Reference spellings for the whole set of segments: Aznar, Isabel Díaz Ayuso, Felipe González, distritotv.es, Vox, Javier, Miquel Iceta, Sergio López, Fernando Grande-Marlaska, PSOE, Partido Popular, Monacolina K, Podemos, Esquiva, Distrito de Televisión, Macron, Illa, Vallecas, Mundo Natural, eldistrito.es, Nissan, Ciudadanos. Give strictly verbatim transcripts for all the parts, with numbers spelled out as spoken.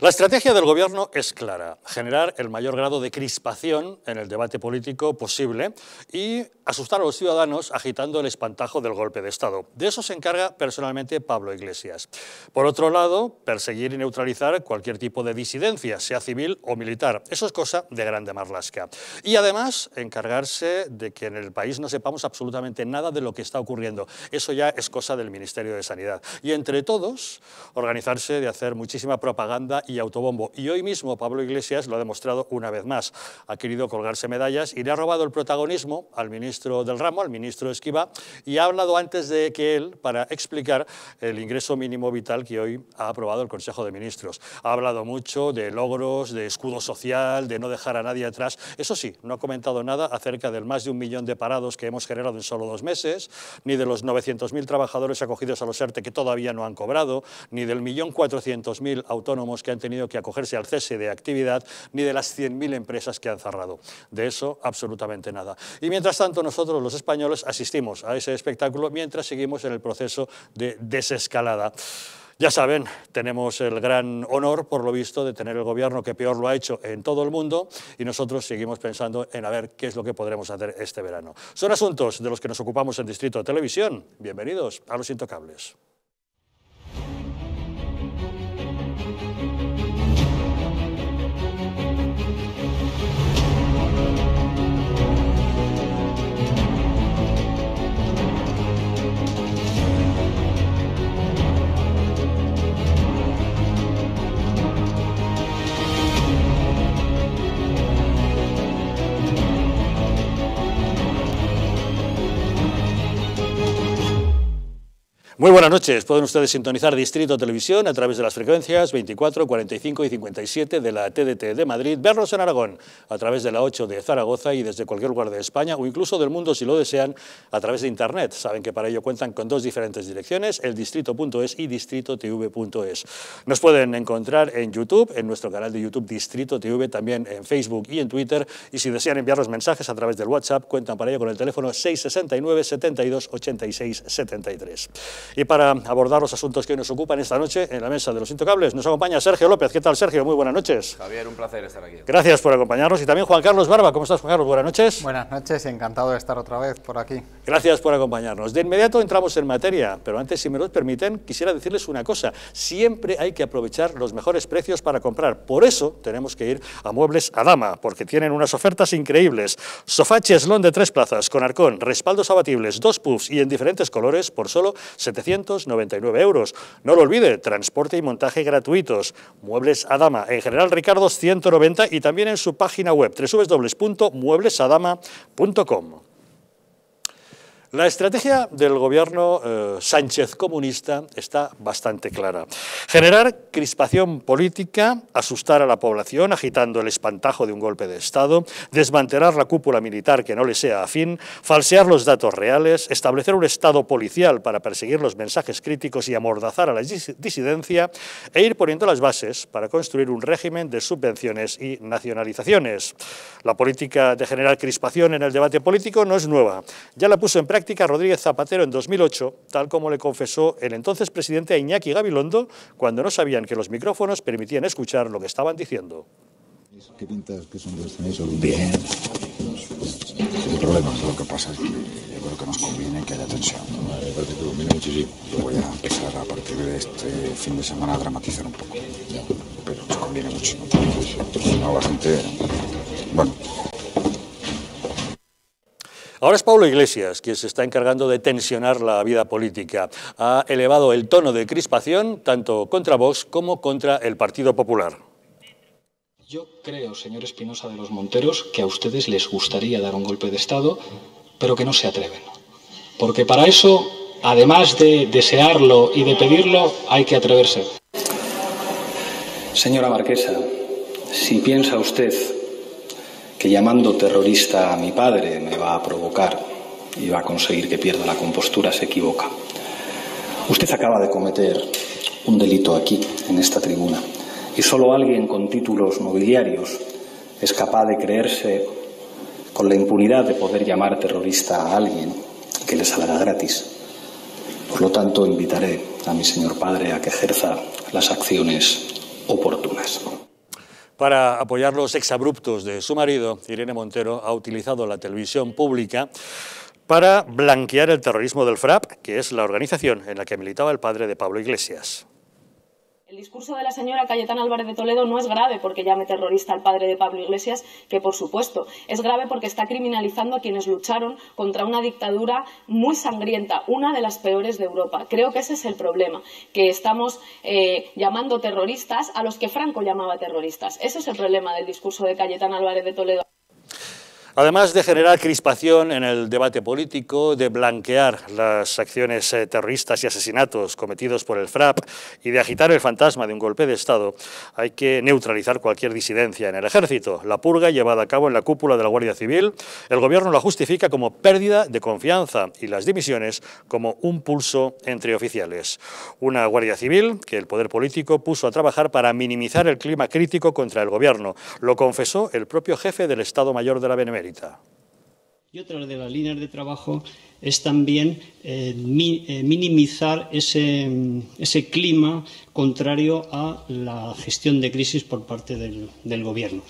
La estrategia del Gobierno es clara, generar el mayor grado de crispación en el debate político posible y asustar a los ciudadanos agitando el espantajo del golpe de Estado. De eso se encarga personalmente Pablo Iglesias. Por otro lado, perseguir y neutralizar cualquier tipo de disidencia, sea civil o militar. Eso es cosa de Grande-Marlaska. Y además, encargarse de que en el país no sepamos absolutamente nada de lo que está ocurriendo. Eso ya es cosa del Ministerio de Sanidad. Y entre todos, organizarse de hacer muchísima propaganda y autobombo. Y hoy mismo Pablo Iglesias lo ha demostrado una vez más. Ha querido colgarse medallas y le ha robado el protagonismo al ministro del ramo, al ministro Esquiva, y ha hablado antes de que él para explicar el ingreso mínimo vital que hoy ha aprobado el Consejo de Ministros. Ha hablado mucho de logros, de escudo social, de no dejar a nadie atrás. Eso sí, no ha comentado nada acerca del más de un millón de parados que hemos generado en solo dos meses, ni de los novecientos mil trabajadores acogidos a los ERTE que todavía no han cobrado, ni del millón cuatrocientos mil autónomos que han tenido que acogerse al cese de actividad, ni de las cien mil empresas que han cerrado. De eso, absolutamente nada. Y mientras tanto, nosotros los españoles asistimos a ese espectáculo mientras seguimos en el proceso de desescalada. Ya saben, tenemos el gran honor, por lo visto, de tener el gobierno que peor lo ha hecho en todo el mundo y nosotros seguimos pensando en a ver qué es lo que podremos hacer este verano. Son asuntos de los que nos ocupamos en Distrito de Televisión. Bienvenidos a Los Intocables. Muy buenas noches, pueden ustedes sintonizar Distrito Televisión a través de las frecuencias veinticuatro, cuarenta y cinco y cincuenta y siete de la T D T de Madrid, vernos en Aragón a través de la ocho de Zaragoza y desde cualquier lugar de España o incluso del mundo si lo desean a través de Internet. Saben que para ello cuentan con dos diferentes direcciones, eldistrito punto es y distrito tv punto es. Nos pueden encontrar en YouTube, en nuestro canal de YouTube Distrito T V, también en Facebook y en Twitter, y si desean enviarnos mensajes a través del WhatsApp cuentan para ello con el teléfono seiscientos sesenta y nueve, setenta y dos, ochenta y seis, setenta y tres. Y para abordar los asuntos que hoy nos ocupan esta noche en la mesa de Los Intocables, nos acompaña Sergio López. ¿Qué tal, Sergio? Muy buenas noches. Javier, un placer estar aquí. Gracias por acompañarnos. Y también Juan Carlos Barba. ¿Cómo estás, Juan Carlos? Buenas noches. Buenas noches, encantado de estar otra vez por aquí. Gracias por acompañarnos. De inmediato entramos en materia, pero antes, si me lo permiten, quisiera decirles una cosa. Siempre hay que aprovechar los mejores precios para comprar. Por eso tenemos que ir a Muebles Adama, porque tienen unas ofertas increíbles. Sofá cheslón de tres plazas, con arcón, respaldos abatibles, dos puffs y en diferentes colores por solo setecientos noventa y nueve euros. No lo olvide, transporte y montaje gratuitos. Muebles Adama, en General Ricardo ciento noventa y también en su página web doble u doble u doble u punto muebles adama punto com. La estrategia del gobierno eh, Sánchez comunista está bastante clara. Generar crispación política, asustar a la población agitando el espantajo de un golpe de Estado, desmantelar la cúpula militar que no le sea afín, falsear los datos reales, establecer un Estado policial para perseguir los mensajes críticos y amordazar a la disidencia e ir poniendo las bases para construir un régimen de subvenciones y nacionalizaciones. La política de generar crispación en el debate político no es nueva. Ya la puso en práctica Rodríguez Zapatero en dos mil ocho, tal como le confesó el entonces presidente a Iñaki Gabilondo cuando no sabían que los micrófonos permitían escuchar lo que estaban diciendo. ¿Qué pintas? ¿Qué son los tenéis? Bien. El problema es lo que pasa es que yo creo que nos conviene que haya tensión. Me parece que conviene muchísimo. Yo voy a empezar a partir de este fin de semana a dramatizar un poco. Pero nos conviene mucho. No, la gente... Bueno... Ahora es Pablo Iglesias quien se está encargando de tensionar la vida política. Ha elevado el tono de crispación tanto contra Vox como contra el Partido Popular. Yo creo, señor Espinosa de los Monteros, que a ustedes les gustaría dar un golpe de Estado, pero que no se atreven. Porque para eso, además de desearlo y de pedirlo, hay que atreverse. Señora Marquesa, si piensa usted que llamando terrorista a mi padre me va a provocar y va a conseguir que pierda la compostura, se equivoca. Usted acaba de cometer un delito aquí, en esta tribuna, y solo alguien con títulos nobiliarios es capaz de creerse con la impunidad de poder llamar terrorista a alguien que le salga gratis. Por lo tanto, invitaré a mi señor padre a que ejerza las acciones oportunas. Para apoyar los exabruptos de su marido, Irene Montero ha utilizado la televisión pública para blanquear el terrorismo del FRAP, que es la organización en la que militaba el padre de Pablo Iglesias. El discurso de la señora Cayetana Álvarez de Toledo no es grave porque llame terrorista al padre de Pablo Iglesias, que por supuesto es grave porque está criminalizando a quienes lucharon contra una dictadura muy sangrienta, una de las peores de Europa. Creo que ese es el problema, que estamos eh, llamando terroristas a los que Franco llamaba terroristas. Ese es el problema del discurso de Cayetana Álvarez de Toledo. Además de generar crispación en el debate político, de blanquear las acciones terroristas y asesinatos cometidos por el FRAP y de agitar el fantasma de un golpe de Estado, hay que neutralizar cualquier disidencia en el ejército. La purga llevada a cabo en la cúpula de la Guardia Civil, el gobierno la justifica como pérdida de confianza y las dimisiones como un pulso entre oficiales. Una Guardia Civil que el poder político puso a trabajar para minimizar el clima crítico contra el gobierno. Lo confesó el propio jefe del Estado Mayor de la Benemérita. Y otra de las líneas de trabajo es también eh, mi, eh, minimizar ese, ese clima contrario a la gestión de crisis por parte del, del Gobierno.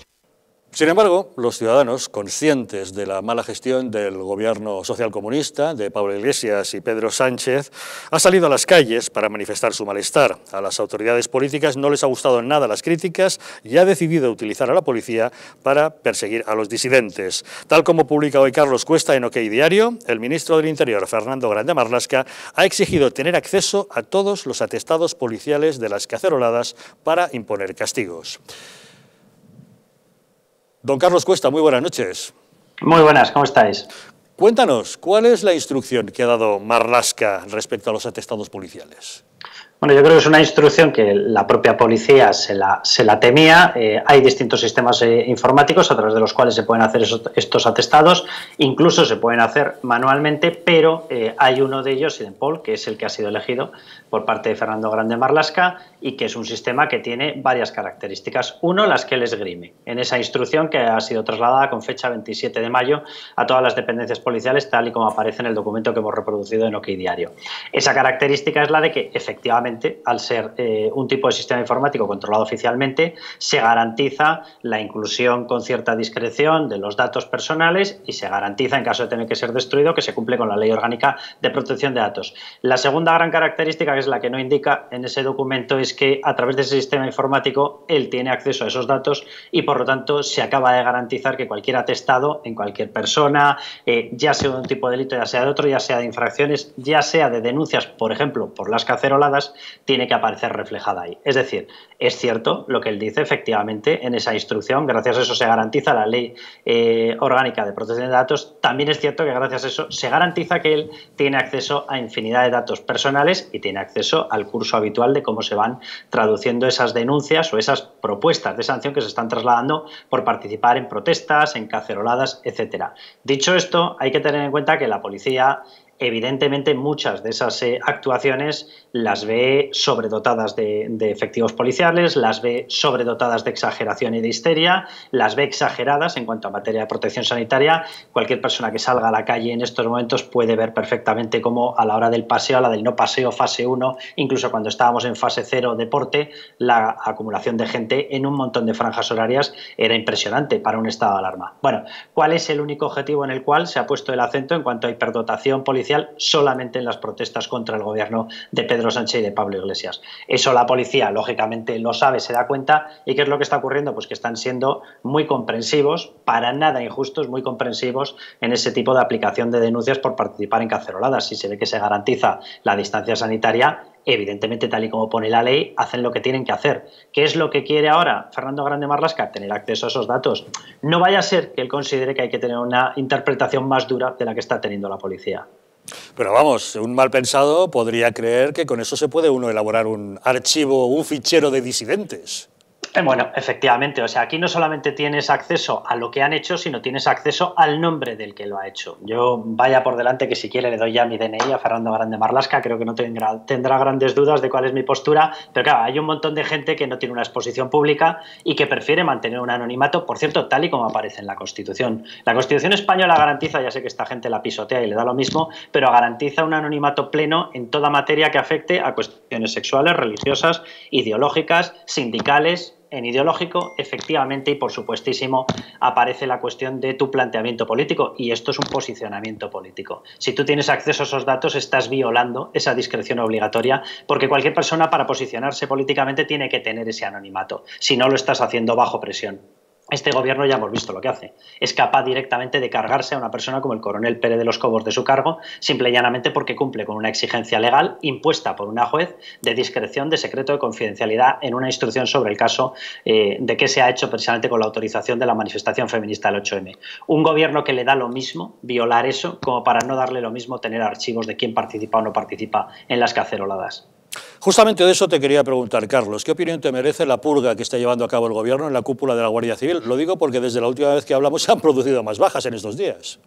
Sin embargo, los ciudadanos, conscientes de la mala gestión del gobierno socialcomunista de Pablo Iglesias y Pedro Sánchez, han salido a las calles para manifestar su malestar. A las autoridades políticas no les ha gustado nada las críticas y ha decidido utilizar a la policía para perseguir a los disidentes. Tal como publica hoy Carlos Cuesta en OK Diario, el ministro del Interior, Fernando Grande-Marlaska, ha exigido tener acceso a todos los atestados policiales de las caceroladas para imponer castigos. Don Carlos Cuesta, muy buenas noches. Muy buenas, ¿cómo estáis? Cuéntanos, ¿cuál es la instrucción que ha dado Marlaska respecto a los atestados policiales? Bueno, yo creo que es una instrucción que la propia policía se la, se la temía. Eh, hay distintos sistemas eh, informáticos a través de los cuales se pueden hacer esos, estos atestados, incluso se pueden hacer manualmente, pero eh, hay uno de ellos, Sidenpol, que es el que ha sido elegido por parte de Fernando Grande-Marlaska y que es un sistema que tiene varias características. Uno, las que él esgrime. En esa instrucción que ha sido trasladada con fecha veintisiete de mayo a todas las dependencias policiales, tal y como aparece en el documento que hemos reproducido en OK Diario. Esa característica es la de que, efectivamente, al ser eh, un tipo de sistema informático controlado oficialmente, se garantiza la inclusión con cierta discreción de los datos personales y se garantiza, en caso de tener que ser destruido, que se cumple con la Ley Orgánica de Protección de Datos. La segunda gran característica, que es la que no indica en ese documento, es que a través de ese sistema informático él tiene acceso a esos datos y, por lo tanto, se acaba de garantizar que cualquier atestado en cualquier persona, eh, ya sea de un tipo de delito, ya sea de otro, ya sea de infracciones, ya sea de denuncias, por ejemplo, por las caceroladas, tiene que aparecer reflejada ahí. Es decir, es cierto lo que él dice, efectivamente, en esa instrucción, gracias a eso se garantiza la Ley eh, Orgánica de Protección de Datos. También es cierto que gracias a eso se garantiza que él tiene acceso a infinidad de datos personales y tiene acceso al curso habitual de cómo se van traduciendo esas denuncias o esas propuestas de sanción que se están trasladando por participar en protestas, en caceroladas, etcétera. Dicho esto, hay que tener en cuenta que la policía, evidentemente, muchas de esas eh, actuaciones las ve sobredotadas de, de efectivos policiales, las ve sobredotadas de exageración y de histeria, las ve exageradas en cuanto a materia de protección sanitaria. Cualquier persona que salga a la calle en estos momentos puede ver perfectamente cómo a la hora del paseo, a la del no paseo, fase uno, incluso cuando estábamos en fase cero deporte, la acumulación de gente en un montón de franjas horarias era impresionante para un estado de alarma. Bueno, ¿cuál es el único objetivo en el cual se ha puesto el acento en cuanto a hiperdotación policial? Solamente en las protestas contra el gobierno de Pedro Sánchez y de Pablo Iglesias. Eso la policía, lógicamente, lo sabe, se da cuenta. ¿Y qué es lo que está ocurriendo? Pues que están siendo muy comprensivos, para nada injustos, muy comprensivos en ese tipo de aplicación de denuncias por participar en caceroladas. Si se ve que se garantiza la distancia sanitaria, evidentemente, tal y como pone la ley, hacen lo que tienen que hacer. ¿Qué es lo que quiere ahora Fernando Grande-Marlaska? Tener acceso a esos datos. No vaya a ser que él considere que hay que tener una interpretación más dura de la que está teniendo la policía. Pero vamos, un mal pensado podría creer que con eso se puede uno elaborar un archivo, un fichero de disidentes. Bueno, efectivamente, o sea, aquí no solamente tienes acceso a lo que han hecho, sino tienes acceso al nombre del que lo ha hecho. Yo vaya por delante que si quiere le doy ya mi D N I a Fernando Grande-Marlaska, creo que no tendrá, tendrá grandes dudas de cuál es mi postura, pero claro, hay un montón de gente que no tiene una exposición pública y que prefiere mantener un anonimato, por cierto, tal y como aparece en la Constitución. La Constitución española garantiza, ya sé que esta gente la pisotea y le da lo mismo, pero garantiza un anonimato pleno en toda materia que afecte a cuestiones sexuales, religiosas, ideológicas, sindicales. En ideológico, efectivamente, y por supuestísimo, aparece la cuestión de tu planteamiento político, y esto es un posicionamiento político. Si tú tienes acceso a esos datos, estás violando esa discreción obligatoria, porque cualquier persona para posicionarse políticamente tiene que tener ese anonimato, si no lo estás haciendo bajo presión. Este gobierno ya hemos visto lo que hace. Es capaz directamente de cargarse a una persona como el coronel Pérez de los Cobos de su cargo, simple y llanamente porque cumple con una exigencia legal impuesta por una juez de discreción, de secreto, de confidencialidad en una instrucción sobre el caso eh, de qué se ha hecho precisamente con la autorización de la manifestación feminista del ocho eme. Un gobierno que le da lo mismo violar eso como para no darle lo mismo tener archivos de quién participa o no participa en las caceroladas. Justamente de eso te quería preguntar, Carlos. ¿Qué opinión te merece la purga que está llevando a cabo el gobierno en la cúpula de la Guardia Civil? Lo digo porque desde la última vez que hablamos se han producido más bajas en estos días.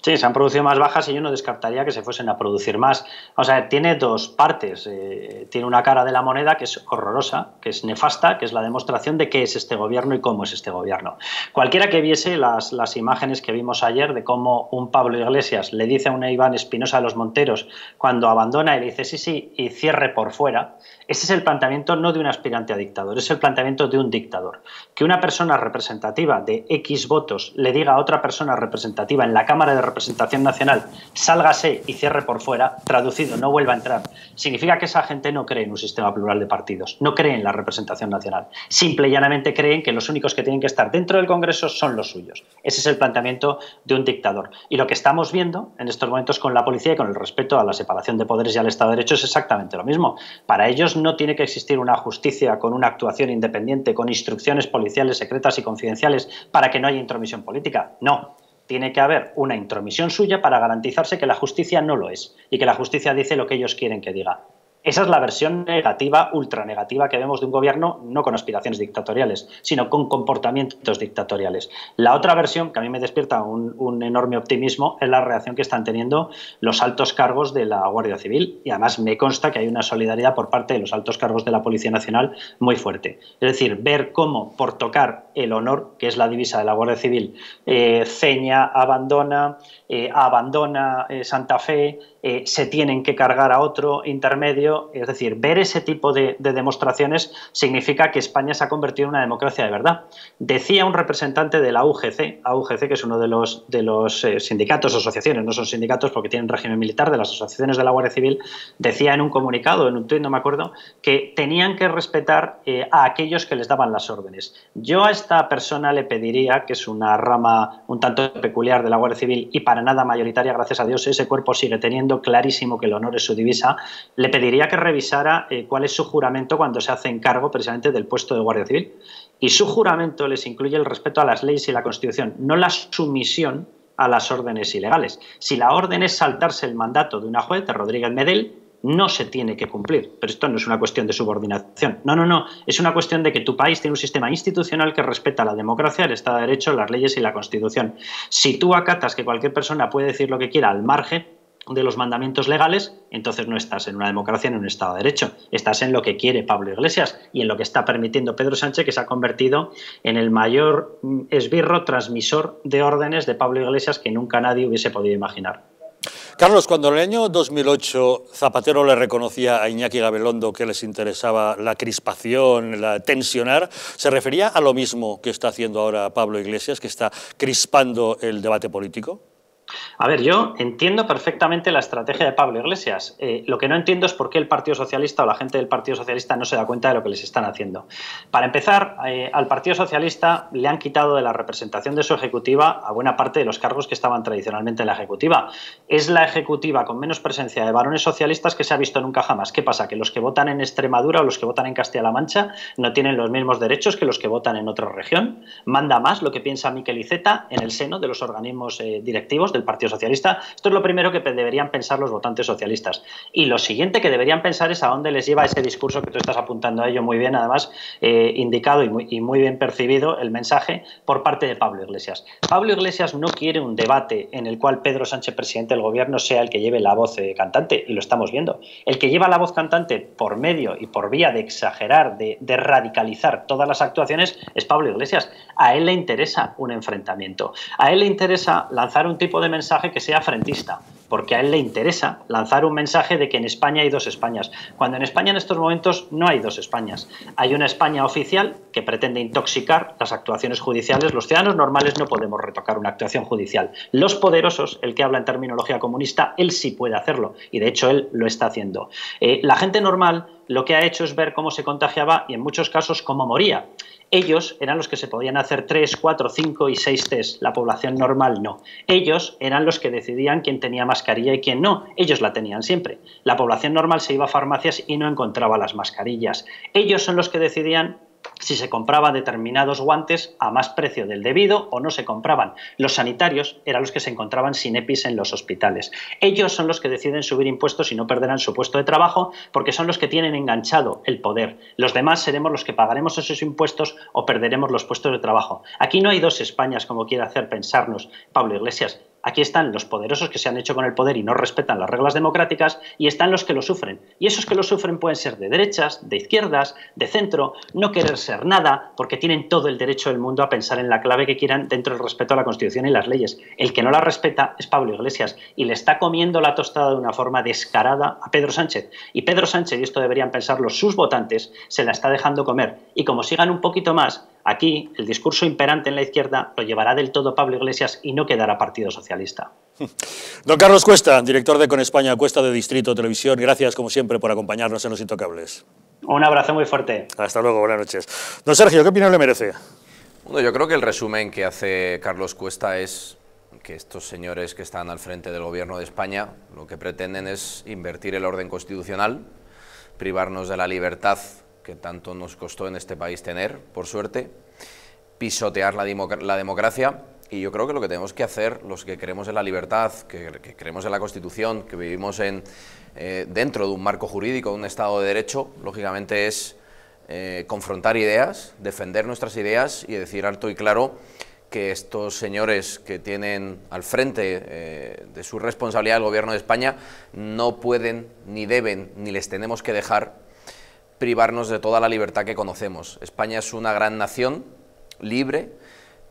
Sí, se han producido más bajas y yo no descartaría que se fuesen a producir más. Vamos a ver, tiene dos partes. Eh, tiene una cara de la moneda que es horrorosa, que es nefasta, que es la demostración de qué es este gobierno y cómo es este gobierno. Cualquiera que viese las, las imágenes que vimos ayer de cómo un Pablo Iglesias le dice a un Iván Espinosa de los Monteros cuando abandona y le dice sí, sí, y cierre por fuera, ese es el planteamiento no de un aspirante a dictador, es el planteamiento de un dictador. Que una persona representativa de equis votos le diga a otra persona representativa en la Cámara de Representación Nacional, sálgase y cierre por fuera, traducido, no vuelva a entrar, significa que esa gente no cree en un sistema plural de partidos, no cree en la representación nacional, simple y llanamente creen que los únicos que tienen que estar dentro del Congreso son los suyos. Ese es el planteamiento de un dictador. Y lo que estamos viendo en estos momentos con la policía y con el respeto a la separación de poderes y al Estado de Derecho es exactamente lo mismo. Para ellos no tiene que existir una justicia con una actuación independiente, con instrucciones policiales secretas y confidenciales para que no haya intromisión política. No. Tiene que haber una intromisión suya para garantizarse que la justicia no lo es y que la justicia dice lo que ellos quieren que diga. Esa es la versión negativa, ultra negativa que vemos de un gobierno no con aspiraciones dictatoriales, sino con comportamientos dictatoriales. La otra versión, que a mí me despierta un, un enorme optimismo, es la reacción que están teniendo los altos cargos de la Guardia Civil, y además me consta que hay una solidaridad por parte de los altos cargos de la Policía Nacional muy fuerte. Es decir, ver cómo por tocar el honor, que es la divisa de la Guardia Civil, eh, ceña, abandona, eh, abandona eh, Santa Fe, Eh, se tienen que cargar a otro intermedio, es decir, ver ese tipo de, de demostraciones significa que España se ha convertido en una democracia de verdad. Decía un representante de la U G C, U G C que es uno de los, de los eh, sindicatos o asociaciones, no son sindicatos porque tienen régimen militar, de las asociaciones de la Guardia Civil, decía en un comunicado, en un tuit, no me acuerdo, que tenían que respetar eh, a aquellos que les daban las órdenes. Yo a esta persona le pediría, que es una rama un tanto peculiar de la Guardia Civil y para nada mayoritaria, gracias a Dios, ese cuerpo sigue teniendo clarísimo que el honor es su divisa, le pediría que revisara eh, cuál es su juramento cuando se hace encargo precisamente del puesto de Guardia Civil. Y su juramento les incluye el respeto a las leyes y la Constitución, no la sumisión a las órdenes ilegales. Si la orden es saltarse el mandato de una juez, de Rodríguez Medel, no se tiene que cumplir. Pero esto no es una cuestión de subordinación. No, no, no. Es una cuestión de que tu país tiene un sistema institucional que respeta la democracia, el Estado de Derecho, las leyes y la Constitución. Si tú acatas que cualquier persona puede decir lo que quiera al margen de los mandamientos legales, entonces no estás en una democracia ni en un Estado de Derecho. Estás en lo que quiere Pablo Iglesias y en lo que está permitiendo Pedro Sánchez, que se ha convertido en el mayor esbirro transmisor de órdenes de Pablo Iglesias que nunca nadie hubiese podido imaginar. Carlos, cuando en el año dos mil ocho Zapatero le reconocía a Iñaki Gabilondo que les interesaba la crispación, la tensionar, ¿se refería a lo mismo que está haciendo ahora Pablo Iglesias, que está crispando el debate político? A ver, yo entiendo perfectamente la estrategia de Pablo Iglesias. Eh, lo que no entiendo es por qué el Partido Socialista o la gente del Partido Socialista no se da cuenta de lo que les están haciendo. Para empezar, eh, al Partido Socialista le han quitado de la representación de su ejecutiva a buena parte de los cargos que estaban tradicionalmente en la ejecutiva. Es la ejecutiva con menos presencia de varones socialistas que se ha visto nunca jamás. ¿Qué pasa? Que los que votan en Extremadura o los que votan en Castilla-La Mancha no tienen los mismos derechos que los que votan en otra región. Manda más lo que piensa Miquel Iceta en el seno de los organismos eh, directivos de del Partido Socialista. Esto es lo primero que deberían pensar los votantes socialistas. Y lo siguiente que deberían pensar es a dónde les lleva ese discurso que tú estás apuntando a ello muy bien, además, eh, indicado y muy, y muy bien percibido el mensaje por parte de Pablo Iglesias. Pablo Iglesias no quiere un debate en el cual Pedro Sánchez, presidente del Gobierno, sea el que lleve la voz eh, cantante, y lo estamos viendo. El que lleva la voz cantante por medio y por vía de exagerar, de, de radicalizar todas las actuaciones, es Pablo Iglesias. A él le interesa un enfrentamiento. A él le interesa lanzar un tipo de mensaje que sea frentista, porque a él le interesa lanzar un mensaje de que en España hay dos Españas, cuando en España en estos momentos no hay dos Españas. Hay una España oficial que pretende intoxicar las actuaciones judiciales. Los ciudadanos normales no podemos retocar una actuación judicial. Los poderosos, el que habla en terminología comunista, él sí puede hacerlo, y de hecho él lo está haciendo. Eh, la gente normal lo que ha hecho es ver cómo se contagiaba y en muchos casos cómo moría. Ellos eran los que se podían hacer tres, cuatro, cinco y seis test, la población normal no. Ellos eran los que decidían quién tenía mascarilla y quién no, ellos la tenían siempre. La población normal se iba a farmacias y no encontraba las mascarillas. Ellos son los que decidían si se compraba determinados guantes a más precio del debido o no se compraban. Los sanitarios eran los que se encontraban sin EPIs en los hospitales. Ellos son los que deciden subir impuestos y no perderán su puesto de trabajo porque son los que tienen enganchado el poder. Los demás seremos los que pagaremos esos impuestos o perderemos los puestos de trabajo. Aquí no hay dos Españas como quiere hacer pensarnos Pablo Iglesias. Aquí están los poderosos que se han hecho con el poder y no respetan las reglas democráticas, y están los que lo sufren. Y esos que lo sufren pueden ser de derechas, de izquierdas, de centro, no querer ser nada, porque tienen todo el derecho del mundo a pensar en la clave que quieran dentro del respeto a la Constitución y las leyes. El que no la respeta es Pablo Iglesias, y le está comiendo la tostada de una forma descarada a Pedro Sánchez. Y Pedro Sánchez, y esto deberían pensarlo sus votantes, se la está dejando comer. Y como sigan un poquito más, aquí el discurso imperante en la izquierda lo llevará del todo Pablo Iglesias y no quedará Partido Socialista. Don Carlos Cuesta, director de Con España Cuesta de Distrito Televisión, gracias como siempre por acompañarnos en Los Intocables. Un abrazo muy fuerte. Hasta luego, buenas noches. Don Sergio, ¿qué opinión le merece? Bueno, yo creo que el resumen que hace Carlos Cuesta es que estos señores que están al frente del Gobierno de España lo que pretenden es invertir el orden constitucional, privarnos de la libertad que tanto nos costó en este país tener, por suerte, pisotear la, democ- la democracia, y yo creo que lo que tenemos que hacer, los que creemos en la libertad, que, que creemos en la Constitución, que vivimos en, eh, dentro de un marco jurídico, de un Estado de Derecho, lógicamente es eh, confrontar ideas, defender nuestras ideas y decir alto y claro que estos señores que tienen al frente eh, de su responsabilidad el Gobierno de España no pueden, ni deben, ni les tenemos que dejar privarnos de toda la libertad que conocemos. España es una gran nación, libre,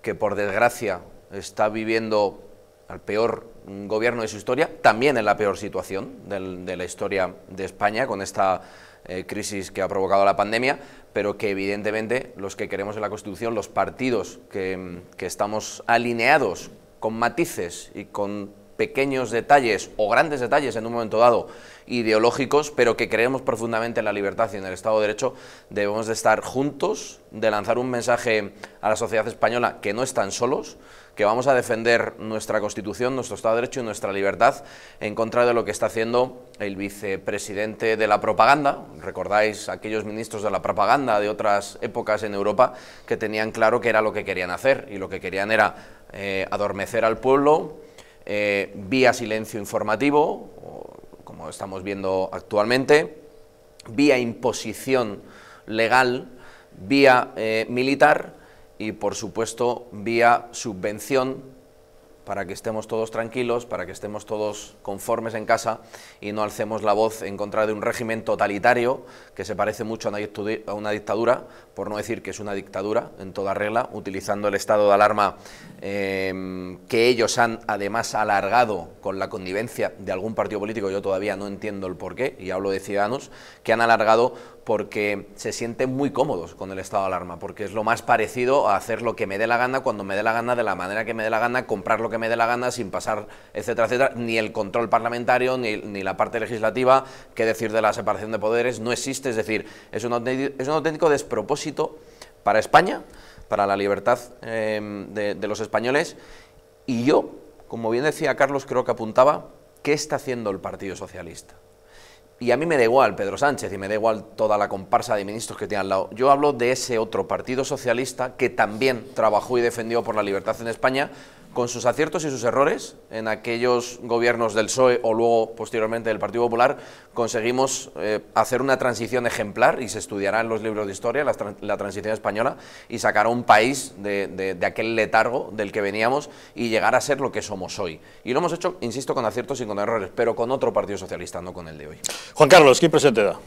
que por desgracia está viviendo al peor gobierno de su historia, también en la peor situación del, de la historia de España, con esta eh, crisis que ha provocado la pandemia, pero que evidentemente los que queremos en la Constitución, los partidos que, que estamos alineados con matices y con pequeños detalles o grandes detalles en un momento dado ideológicos, pero que creemos profundamente en la libertad y en el Estado de Derecho, debemos de estar juntos, de lanzar un mensaje a la sociedad española que no están solos, que vamos a defender nuestra Constitución, nuestro Estado de Derecho y nuestra libertad en contra de lo que está haciendo el vicepresidente de la propaganda. Recordáis aquellos ministros de la propaganda de otras épocas en Europa que tenían claro que era lo que querían hacer, y lo que querían era eh, adormecer al pueblo, Eh, vía silencio informativo, o, como estamos viendo actualmente, vía imposición legal, vía eh, militar y, por supuesto, vía subvención, para que estemos todos tranquilos, para que estemos todos conformes en casa y no alcemos la voz en contra de un régimen totalitario que se parece mucho a una dictadura, por no decir que es una dictadura en toda regla, utilizando el estado de alarma eh, que ellos han además alargado con la connivencia de algún partido político, yo todavía no entiendo el porqué, y hablo de Ciudadanos, que han alargado porque se sienten muy cómodos con el estado de alarma, porque es lo más parecido a hacer lo que me dé la gana, cuando me dé la gana, de la manera que me dé la gana, comprar lo que me dé la gana, sin pasar, etcétera, etcétera. Ni el control parlamentario, ni, ni la parte legislativa, qué decir de la separación de poderes, no existe. Es decir, es un auténtico, es un auténtico despropósito para España, para la libertad eh, de, de los españoles, y yo, como bien decía Carlos, creo que apuntaba, ¿qué está haciendo el Partido Socialista? Y a mí me da igual Pedro Sánchez y me da igual toda la comparsa de ministros que tiene al lado. Yo hablo de ese otro Partido Socialista que también trabajó y defendió por la libertad en España, con sus aciertos y sus errores, en aquellos gobiernos del P S O E o luego posteriormente del Partido Popular, conseguimos eh, hacer una transición ejemplar, y se estudiará en los libros de historia la, trans la transición española, y sacar a un país de, de, de aquel letargo del que veníamos y llegar a ser lo que somos hoy. Y lo hemos hecho, insisto, con aciertos y con errores, pero con otro Partido Socialista, no con el de hoy. Juan Carlos, ¿qué impresión te da?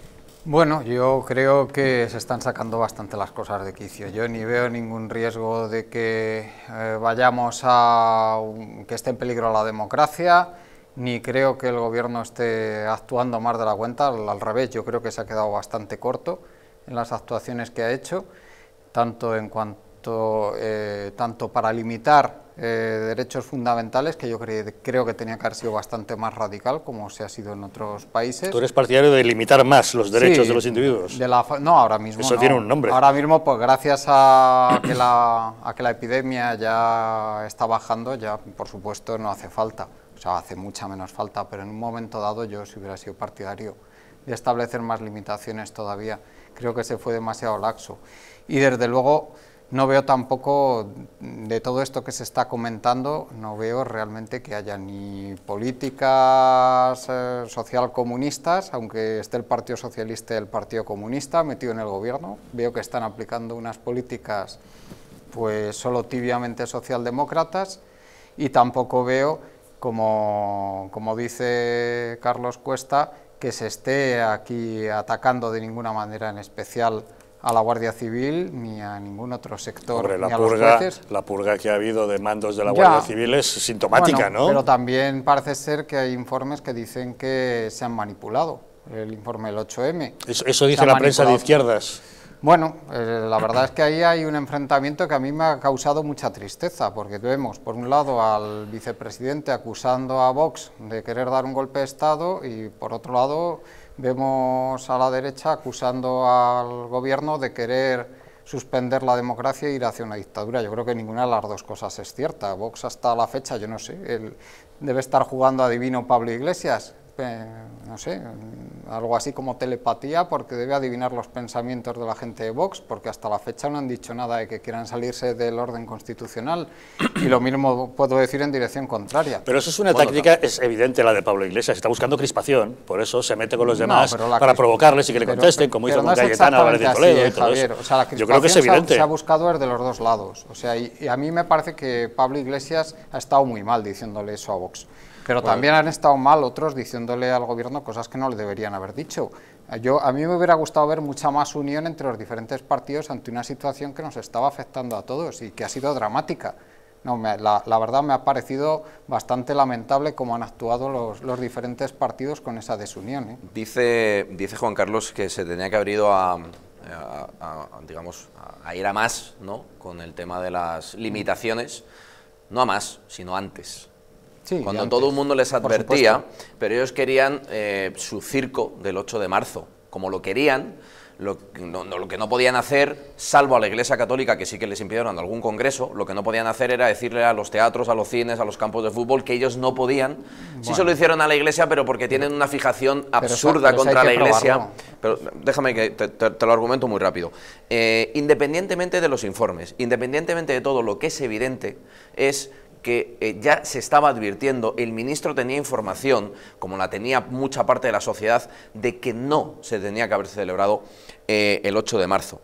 Bueno, yo creo que se están sacando bastante las cosas de quicio. Yo ni veo ningún riesgo de que eh, vayamos a un, que esté en peligro la democracia, ni creo que el gobierno esté actuando más de la cuenta, al, al revés, yo creo que se ha quedado bastante corto en las actuaciones que ha hecho, tanto en cuanto eh, tanto para limitar eh, derechos fundamentales, que yo cre creo que tenía que haber sido bastante más radical, como se ha sido en otros países. ¿Tú eres partidario de limitar más los derechos sí, de los individuos? De la no, ahora mismo Eso no. tiene un nombre. Ahora mismo, pues gracias a que, la, a que la epidemia ya está bajando, ya por supuesto no hace falta, o sea, hace mucha menos falta, pero en un momento dado yo si hubiera sido partidario de establecer más limitaciones todavía. Creo que se fue demasiado laxo. Y desde luego no veo tampoco, de todo esto que se está comentando, no veo realmente que haya ni políticas eh, social comunistas, aunque esté el Partido Socialista y el Partido Comunista metido en el gobierno. Veo que están aplicando unas políticas pues solo tibiamente socialdemócratas, y tampoco veo, como, como dice Carlos Cuesta, que se esté aquí atacando de ninguna manera en especial a la Guardia Civil, ni a ningún otro sector. Corre, la, ni a purga, los jueces. La purga que ha habido de mandos de la ya. Guardia Civil es sintomática, bueno, ¿no? Pero también parece ser que hay informes que dicen que se han manipulado, el informe del ocho eme. Eso, eso dice la prensa de izquierdas. Bueno, eh, la verdad es que ahí hay un enfrentamiento que a mí me ha causado mucha tristeza, porque vemos, por un lado, al vicepresidente acusando a Vox de querer dar un golpe de Estado, y por otro lado vemos a la derecha acusando al gobierno de querer suspender la democracia e ir hacia una dictadura. Yo creo que ninguna de las dos cosas es cierta. Vox hasta la fecha, yo no sé, él debe estar jugando a adivino Pablo Iglesias, eh, no sé, algo así como telepatía, porque debe adivinar los pensamientos de la gente de Vox, porque hasta la fecha no han dicho nada de que quieran salirse del orden constitucional, y lo mismo puedo decir en dirección contraria. Pero eso es una táctica, es evidente la de Pablo Iglesias, está buscando crispación, por eso se mete con los demás no, para provocarles y que le contesten, pero, como hizo con Cayetana Álvarez de Toledo y todo Javier, eso. O sea, la Yo creo que es evidente. Se ha, se ha buscado desde los dos lados, o sea, y, y a mí me parece que Pablo Iglesias ha estado muy mal diciéndole eso a Vox. Pero bueno, también han estado mal otros diciéndole al gobierno cosas que no le deberían haber dicho. Yo, a mí me hubiera gustado ver mucha más unión entre los diferentes partidos ante una situación que nos estaba afectando a todos y que ha sido dramática. No, me, la, la verdad me ha parecido bastante lamentable cómo han actuado los, los diferentes partidos con esa desunión, ¿eh? Dice, dice Juan Carlos que se tenía que haber ido a... a, a, a digamos, a, a ir a más, ¿no?, con el tema de las limitaciones. No a más, sino antes. Sí, cuando antes, todo el mundo les advertía, pero ellos querían eh, su circo del ocho de marzo, como lo querían, lo, no, no, lo que no podían hacer, salvo a la Iglesia Católica, que sí que les impidieron algún congreso, lo que no podían hacer era decirle a los teatros, a los cines, a los campos de fútbol, que ellos no podían. Bueno. Sí se lo hicieron a la Iglesia, pero porque tienen una fijación absurda pero, pero contra la Iglesia. Probarlo. Pero déjame que te, te, te lo argumento muy rápido. Eh, independientemente de los informes, independientemente de todo, lo que es evidente es que eh, ya se estaba advirtiendo, el ministro tenía información, como la tenía mucha parte de la sociedad, de que no se tenía que haber celebrado eh, el ocho de marzo.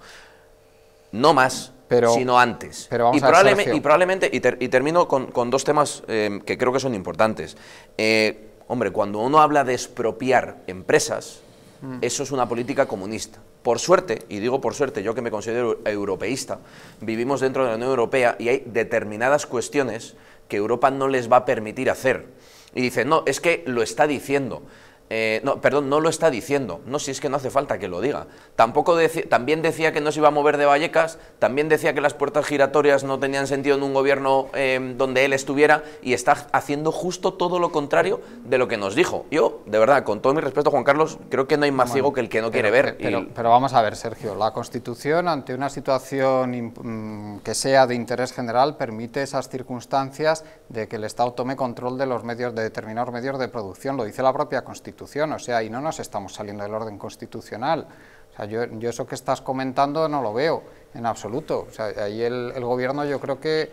No más, pero, sino antes. Pero vamos y, a probablemente, y probablemente, y, ter, y termino con, con dos temas eh, que creo que son importantes. Eh, hombre, cuando uno habla de expropiar empresas, mm. eso es una política comunista. Por suerte, y digo por suerte, yo que me considero europeísta, vivimos dentro de la Unión Europea y hay determinadas cuestiones que Europa no les va a permitir hacer. Y dicen, no, es que lo está diciendo. Eh, no, perdón, no lo está diciendo. No, si es que no hace falta que lo diga. Tampoco dec- también decía que no se iba a mover de Vallecas, también decía que las puertas giratorias no tenían sentido en un gobierno eh, donde él estuviera, y está haciendo justo todo lo contrario de lo que nos dijo. Yo, de verdad, con todo mi respeto, Juan Carlos, creo que no hay más bueno, ciego que el que no pero, quiere ver. Pero, pero, pero vamos a ver, Sergio, la Constitución, ante una situación que sea de interés general, permite esas circunstancias de que el Estado tome control de los medios, de determinados medios de producción, lo dice la propia Constitución. O sea, y no nos estamos saliendo del orden constitucional. O sea, yo, yo eso que estás comentando no lo veo en absoluto. O sea, ahí el, el gobierno yo creo que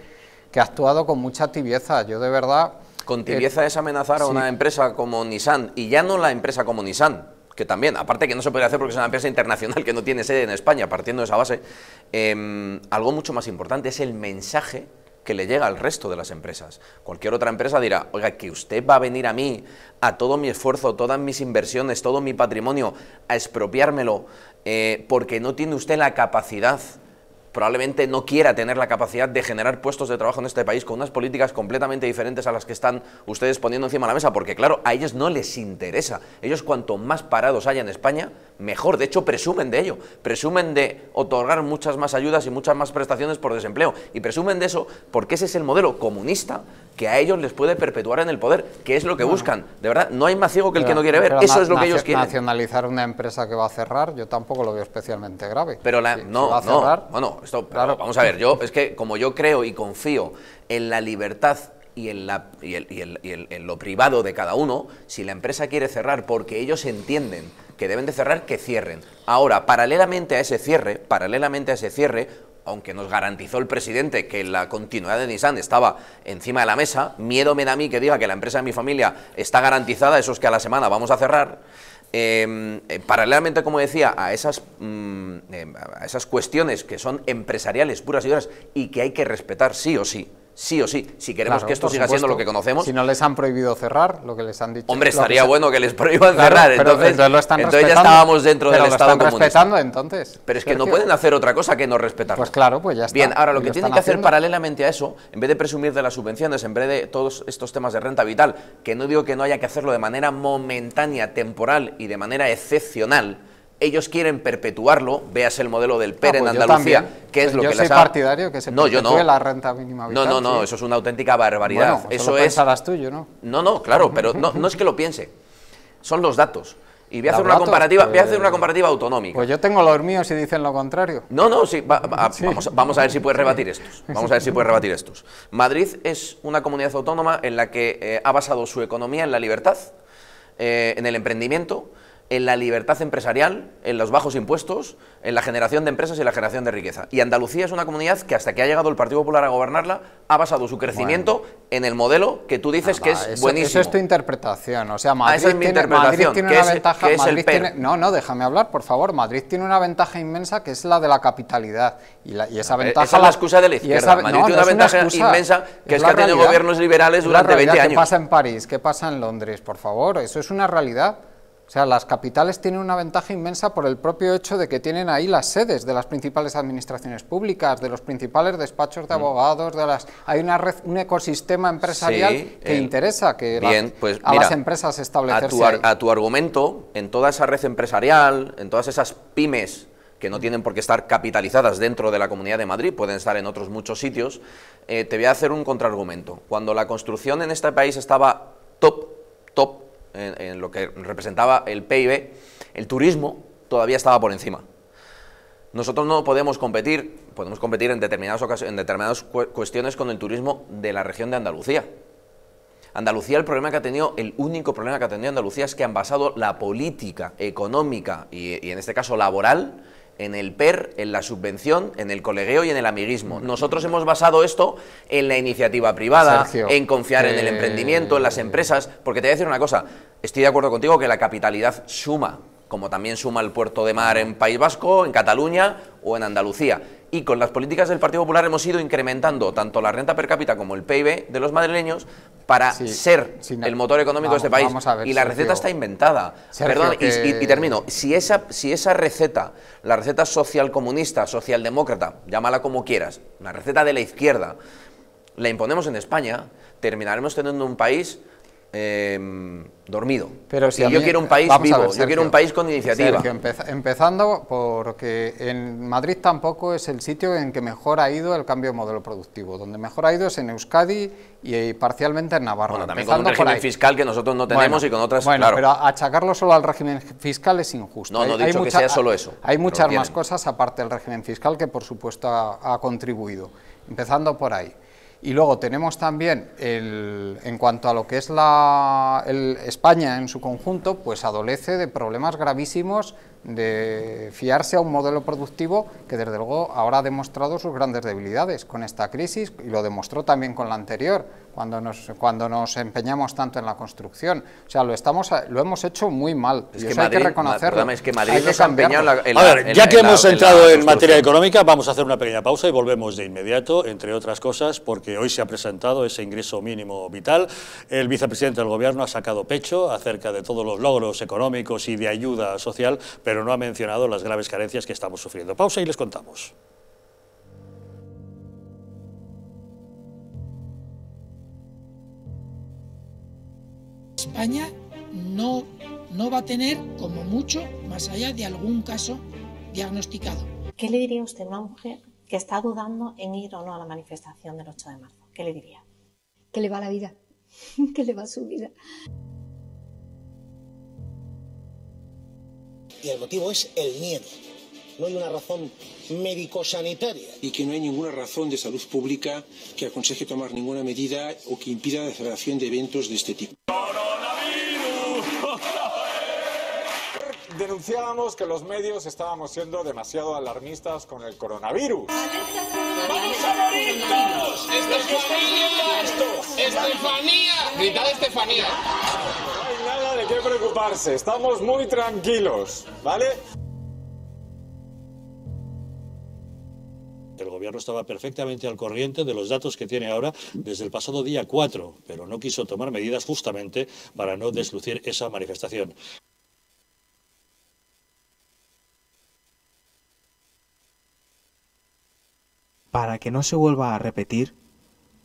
que ha actuado con mucha tibieza. Yo de verdad... Con tibieza eh, es amenazar a sí. una empresa como Nissan, y ya no la empresa como Nissan, que también, aparte que no se puede hacer porque es una empresa internacional que no tiene sede en España, partiendo de esa base, eh, algo mucho más importante es el mensaje que le llega al resto de las empresas. Cualquier otra empresa dirá, oiga, que usted va a venir a mí, a todo mi esfuerzo, todas mis inversiones, todo mi patrimonio, a expropiármelo, eh, porque no tiene usted la capacidad, probablemente no quiera tener la capacidad de generar puestos de trabajo en este país con unas políticas completamente diferentes a las que están ustedes poniendo encima de la mesa, porque claro, a ellos no les interesa. Ellos cuanto más parados haya en España, mejor. De hecho, presumen de ello, presumen de otorgar muchas más ayudas y muchas más prestaciones por desempleo, y presumen de eso porque ese es el modelo comunista que a ellos les puede perpetuar en el poder, que es lo que bueno, buscan. De verdad, no hay más ciego que el que no quiere ver, eso es lo que ellos quieren. Nacionalizar una empresa que va a cerrar, yo tampoco lo veo especialmente grave. Pero la... Si, no, si no, bueno, esto, claro. Vamos a ver, yo es que como yo creo y confío en la libertad y en, la, y, el, y, el, y el, en lo privado de cada uno, si la empresa quiere cerrar porque ellos entienden que deben de cerrar, que cierren. Ahora, paralelamente a ese cierre, paralelamente a ese cierre, aunque nos garantizó el presidente que la continuidad de Nissan estaba encima de la mesa, miedo me da a mí que diga que la empresa de mi familia está garantizada, eso es que a la semana vamos a cerrar. Eh, eh, paralelamente, como decía, a esas, mm, eh, a esas cuestiones que son empresariales puras y duras y que hay que respetar sí o sí, sí o sí, si queremos claro, que esto siga siendo lo que conocemos. Si no les han prohibido cerrar, lo que les han dicho... Hombre, estaría que... bueno que les prohíban claro, cerrar, pero entonces, entonces, lo están entonces ya estábamos dentro pero del lo Estado están comunista. Respetando, entonces. Pero es que Sergio. No pueden hacer otra cosa que no respetarlo. Pues claro, pues ya está. Bien, ahora lo que lo tienen que haciendo. hacer paralelamente a eso, en vez de presumir de las subvenciones, en vez de todos estos temas de renta vital, que no digo que no haya que hacerlo de manera momentánea, temporal y de manera excepcional, ellos quieren perpetuarlo, veas el modelo del P E R ah, pues en Andalucía, que es pues lo yo que soy les ha... partidario que se no, yo no. la renta mínima vital. No, no, no, sí. eso es una auténtica barbaridad. Bueno, eso, eso es... pensarás tú, yo no. No, no, claro, pero no, no es que lo piense, son los datos. Y voy a hacer una comparativa, voy a hacer una comparativa autonómica. Pues yo tengo los míos si dicen lo contrario. No, no, sí, va, va, sí. Vamos, vamos a ver si puedes rebatir estos. Vamos a ver si puedes rebatir estos. Madrid es una comunidad autónoma en la que eh, ha basado su economía en la libertad, eh, en el emprendimiento, en la libertad empresarial, en los bajos impuestos, en la generación de empresas y la generación de riqueza. Y Andalucía es una comunidad que hasta que ha llegado el Partido Popular a gobernarla, ha basado su crecimiento bueno. en el modelo que tú dices no, que es eso, buenísimo. Eso es tu interpretación, o sea, Madrid ah, esa es mi tiene, Madrid tiene una es, ventaja... Es Madrid tiene, no, no, déjame hablar, por favor. Madrid tiene una ventaja inmensa que es la de la capitalidad. Y, la, y esa ventaja... Esa es la excusa de la izquierda. Esa, Madrid no, tiene no una ventaja una excusa, inmensa que es, es que ha tenido realidad, gobiernos liberales durante veinte años. ¿Qué pasa en París? ¿Qué pasa en Londres? Por favor, eso es una realidad. O sea, las capitales tienen una ventaja inmensa por el propio hecho de que tienen ahí las sedes de las principales administraciones públicas, de los principales despachos de abogados, de las... Hay una red, un ecosistema empresarial sí, que eh, interesa que bien, las, pues, a mira, las empresas establecerse. A tu, ar, a tu argumento, en toda esa red empresarial, en todas esas pymes que no tienen por qué estar capitalizadas dentro de la Comunidad de Madrid, pueden estar en otros muchos sitios, eh, te voy a hacer un contraargumento. Cuando la construcción en este país estaba top, top, En, en lo que representaba el P I B, el turismo todavía estaba por encima. Nosotros no podemos competir, podemos competir en determinadas ocasiones, en determinadas cu cuestiones con el turismo de la región de Andalucía. Andalucía, el problema que ha tenido, el único problema que ha tenido Andalucía es que han basado la política económica y, y en este caso laboral, en el P E R, en la subvención, en el colegueo y en el amiguismo. Nosotros hemos basado esto en la iniciativa privada, Sergio, en confiar eh... en el emprendimiento, en las empresas, porque te voy a decir una cosa, estoy de acuerdo contigo que la capitalidad suma, como también suma el puerto de mar en País Vasco, en Cataluña o en Andalucía. Y con las políticas del Partido Popular hemos ido incrementando tanto la renta per cápita como el P I B de los madrileños para sí, ser sí, no. el motor económico vamos, de este país. Ver, y la Sergio, receta está inventada. Sergio, Perdón, que... y, y termino. Si esa, si esa receta, la receta socialcomunista, socialdemócrata, llámala como quieras, la receta de la izquierda, la imponemos en España, terminaremos teniendo un país... Eh, dormido. Pero si y yo mí, quiero un país vivo, ver, Sergio, yo quiero un país con iniciativa. Sergio, empeza, empezando porque en Madrid tampoco es el sitio en que mejor ha ido el cambio de modelo productivo, donde mejor ha ido es en Euskadi y, y parcialmente en Navarra. Bueno, también con un régimen fiscal que nosotros no tenemos bueno, y con otras... Bueno, claro. Pero achacarlo solo al régimen fiscal es injusto. No, no he dicho mucha, que sea solo eso. Hay muchas más cosas aparte del régimen fiscal que por supuesto ha, ha contribuido, empezando por ahí. Y luego tenemos también, el, en cuanto a lo que es la, el España en su conjunto, pues adolece de problemas gravísimos de fiarse a un modelo productivo que desde luego ahora ha demostrado sus grandes debilidades con esta crisis, y lo demostró también con la anterior, cuando nos, cuando nos empeñamos tanto en la construcción. O sea, lo, estamos, lo hemos hecho muy mal, es y que eso Madrid, hay que reconocerlo. Es que Madrid nos ha empeñado en la, en la, a ver, ya en, que en hemos la, entrado en, en materia económica, vamos a hacer una pequeña pausa y volvemos de inmediato, entre otras cosas, porque hoy se ha presentado ese ingreso mínimo vital. El vicepresidente del Gobierno ha sacado pecho acerca de todos los logros económicos y de ayuda social, pero pero no ha mencionado las graves carencias que estamos sufriendo. Pausa y les contamos. España no, no va a tener, como mucho, más allá de algún caso diagnosticado. ¿Qué le diría usted a una mujer que está dudando en ir o no a la manifestación del ocho de marzo? ¿Qué le diría? Que le va la vida, que le va su vida. Y el motivo es el miedo. No hay una razón médico-sanitaria. Y que no hay ninguna razón de salud pública que aconseje tomar ninguna medida o que impida la celebración de eventos de este tipo. Denunciábamos que los medios estábamos siendo demasiado alarmistas con el coronavirus. ¡Vamos a morir todos! ¡Estefanía! ¡Estefanía! ¡Gritad Estefanía! No hay nada de qué preocuparse, estamos muy tranquilos, ¿vale? El Gobierno estaba perfectamente al corriente de los datos que tiene ahora desde el pasado día cuatro, pero no quiso tomar medidas justamente para no deslucir esa manifestación. Para que no se vuelva a repetir,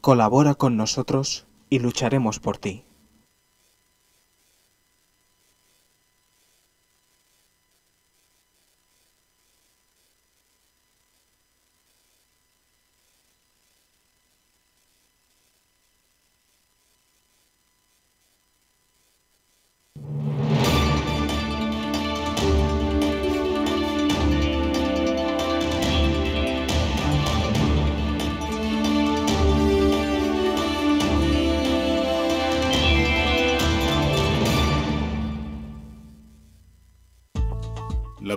colabora con nosotros y lucharemos por ti. La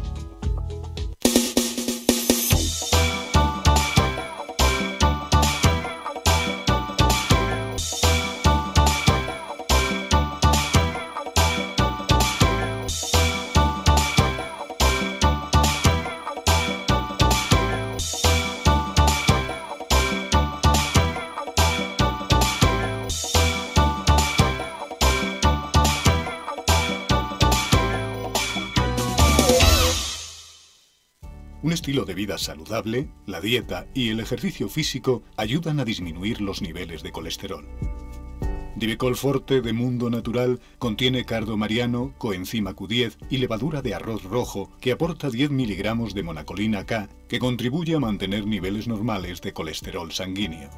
Un estilo de vida saludable, la dieta y el ejercicio físico ayudan a disminuir los niveles de colesterol. Divecol Forte de Mundo Natural contiene cardo mariano, coenzima Q diez y levadura de arroz rojo, que aporta diez miligramos de monacolina K, que contribuye a mantener niveles normales de colesterol sanguíneo.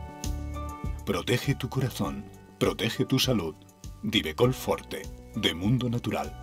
Protege tu corazón, protege tu salud. Divecol Forte de Mundo Natural.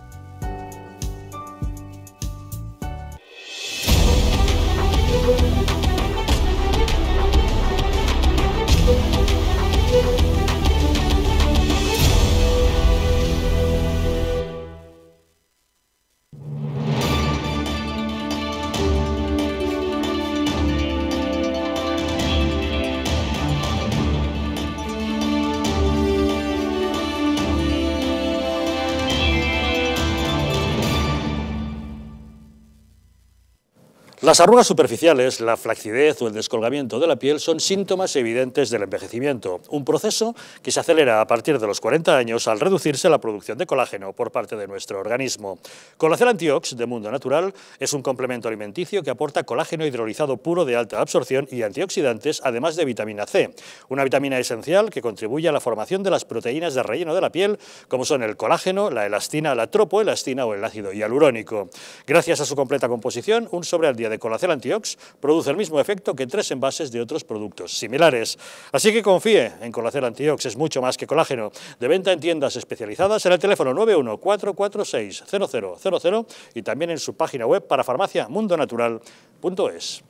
Las arrugas superficiales, la flacidez o el descolgamiento de la piel son síntomas evidentes del envejecimiento, un proceso que se acelera a partir de los cuarenta años al reducirse la producción de colágeno por parte de nuestro organismo. Colacel Antiox, de Mundo Natural, es un complemento alimenticio que aporta colágeno hidrolizado puro de alta absorción y antioxidantes, además de vitamina C, una vitamina esencial que contribuye a la formación de las proteínas de relleno de la piel, como son el colágeno, la elastina, la tropoelastina o el ácido hialurónico. Gracias a su completa composición, un sobre al día de Colacel Antiox produce el mismo efecto que tres envases de otros productos similares. Así que confíe en Colacel Antiox, es mucho más que colágeno. De venta en tiendas especializadas en el teléfono nueve uno cuatro cuatro seis cero cero cero cero y también en su página web para farmacia mundo natural punto es.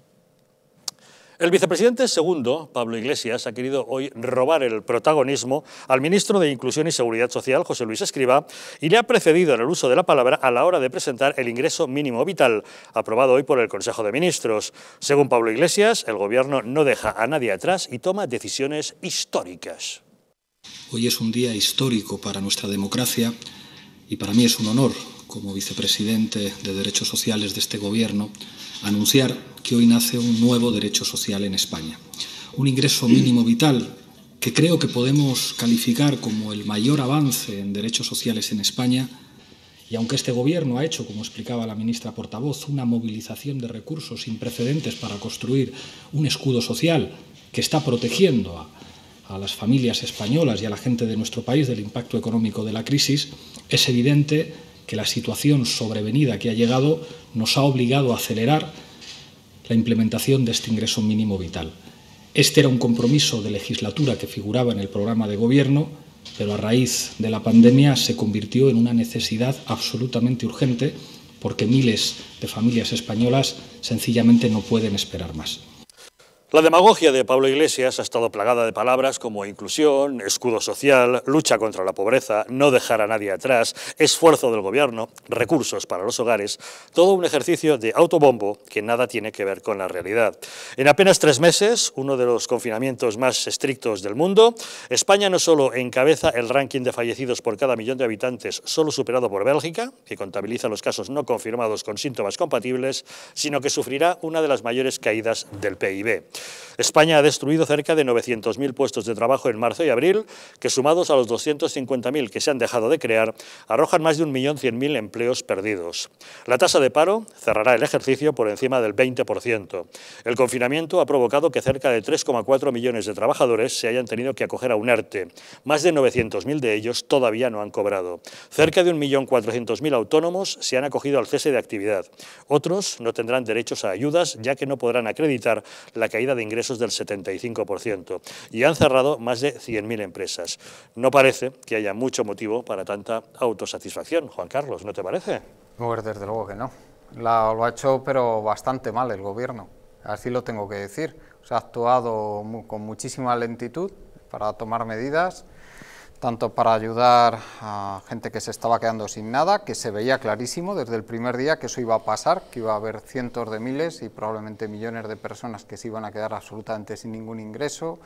El vicepresidente segundo, Pablo Iglesias, ha querido hoy robar el protagonismo al ministro de Inclusión y Seguridad Social, José Luis Esquiva, y le ha precedido en el uso de la palabra a la hora de presentar el ingreso mínimo vital, aprobado hoy por el Consejo de Ministros. Según Pablo Iglesias, el Gobierno no deja a nadie atrás y toma decisiones históricas. Hoy es un día histórico para nuestra democracia y para mí es un honor, como vicepresidente de Derechos Sociales de este Gobierno, anunciar que hoy nace un nuevo derecho social en España. Un ingreso mínimo vital que creo que podemos calificar como el mayor avance en derechos sociales en España. Y aunque este Gobierno ha hecho, como explicaba la ministra portavoz, una movilización de recursos sin precedentes para construir un escudo social que está protegiendo a a las familias españolas y a la gente de nuestro país del impacto económico de la crisis, es evidente que la situación sobrevenida que ha llegado nos ha obligado a acelerar la implementación de este ingreso mínimo vital. Este era un compromiso de legislatura que figuraba en el programa de gobierno, pero a raíz de la pandemia se convirtió en una necesidad absolutamente urgente porque miles de familias españolas sencillamente no pueden esperar más. La demagogia de Pablo Iglesias ha estado plagada de palabras como inclusión, escudo social, lucha contra la pobreza, no dejar a nadie atrás, esfuerzo del gobierno, recursos para los hogares, todo un ejercicio de autobombo que nada tiene que ver con la realidad. En apenas tres meses, uno de los confinamientos más estrictos del mundo, España no solo encabeza el ranking de fallecidos por cada millón de habitantes, solo superado por Bélgica, que contabiliza los casos no confirmados con síntomas compatibles, sino que sufrirá una de las mayores caídas del P I B. España ha destruido cerca de novecientos mil puestos de trabajo en marzo y abril, que sumados a los doscientos cincuenta mil que se han dejado de crear, arrojan más de un millón cien mil empleos perdidos. La tasa de paro cerrará el ejercicio por encima del veinte por ciento. El confinamiento ha provocado que cerca de tres coma cuatro millones de trabajadores se hayan tenido que acoger a un ERTE. Más de novecientos mil de ellos todavía no han cobrado. Cerca de un millón cuatrocientos mil autónomos se han acogido al cese de actividad. Otros no tendrán derechos a ayudas, ya que no podrán acreditar la caída de ingresos del setenta y cinco por ciento y han cerrado más de cien mil empresas. No parece que haya mucho motivo para tanta autosatisfacción. Juan Carlos, ¿no te parece? Pues desde luego que no. La, lo ha hecho pero bastante mal el gobierno, así lo tengo que decir. O sea, ha actuado muy, con muchísima lentitud para tomar medidas, tanto para ayudar a gente que se estaba quedando sin nada, que se veía clarísimo desde el primer día que eso iba a pasar, que iba a haber cientos de miles y probablemente millones de personas que se iban a quedar absolutamente sin ningún ingreso.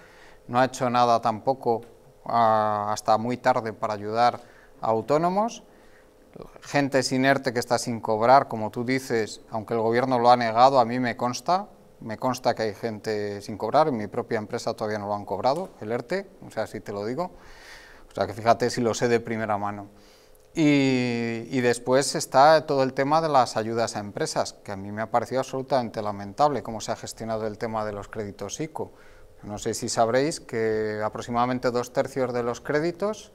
No ha hecho nada tampoco uh, hasta muy tarde para ayudar a autónomos, gente sin ERTE que está sin cobrar, como tú dices, aunque el gobierno lo ha negado, a mí me consta, me consta que hay gente sin cobrar, en mi propia empresa todavía no lo han cobrado, el ERTE, o sea, si te lo digo. O sea, que fíjate si lo sé de primera mano. Y, y después está todo el tema de las ayudas a empresas, que a mí me ha parecido absolutamente lamentable cómo se ha gestionado el tema de los créditos I C O. No sé si sabréis que aproximadamente dos tercios de los créditos,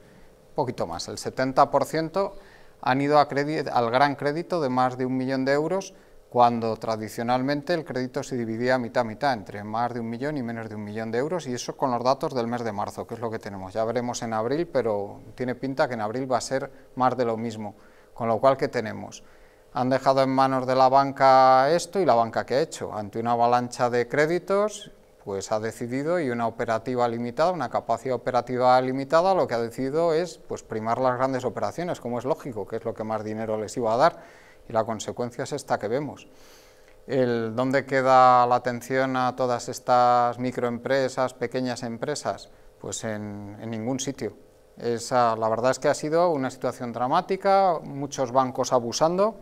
un poquito más, el setenta por ciento, han ido a al gran crédito de más de un millón de euros, cuando tradicionalmente el crédito se dividía mitad-mitad, entre más de un millón y menos de un millón de euros, y eso con los datos del mes de marzo, que es lo que tenemos. Ya veremos en abril, pero tiene pinta que en abril va a ser más de lo mismo, con lo cual, ¿qué tenemos? Han dejado en manos de la banca esto, y la banca, ¿qué ha hecho? Ante una avalancha de créditos, pues ha decidido, y una operativa limitada, una capacidad operativa limitada, lo que ha decidido es pues primar las grandes operaciones, como es lógico, que es lo que más dinero les iba a dar. Y la consecuencia es esta que vemos. El, ¿Dónde queda la atención a todas estas microempresas, pequeñas empresas? Pues en, en ningún sitio. Esa, la verdad es que ha sido una situación dramática, muchos bancos abusando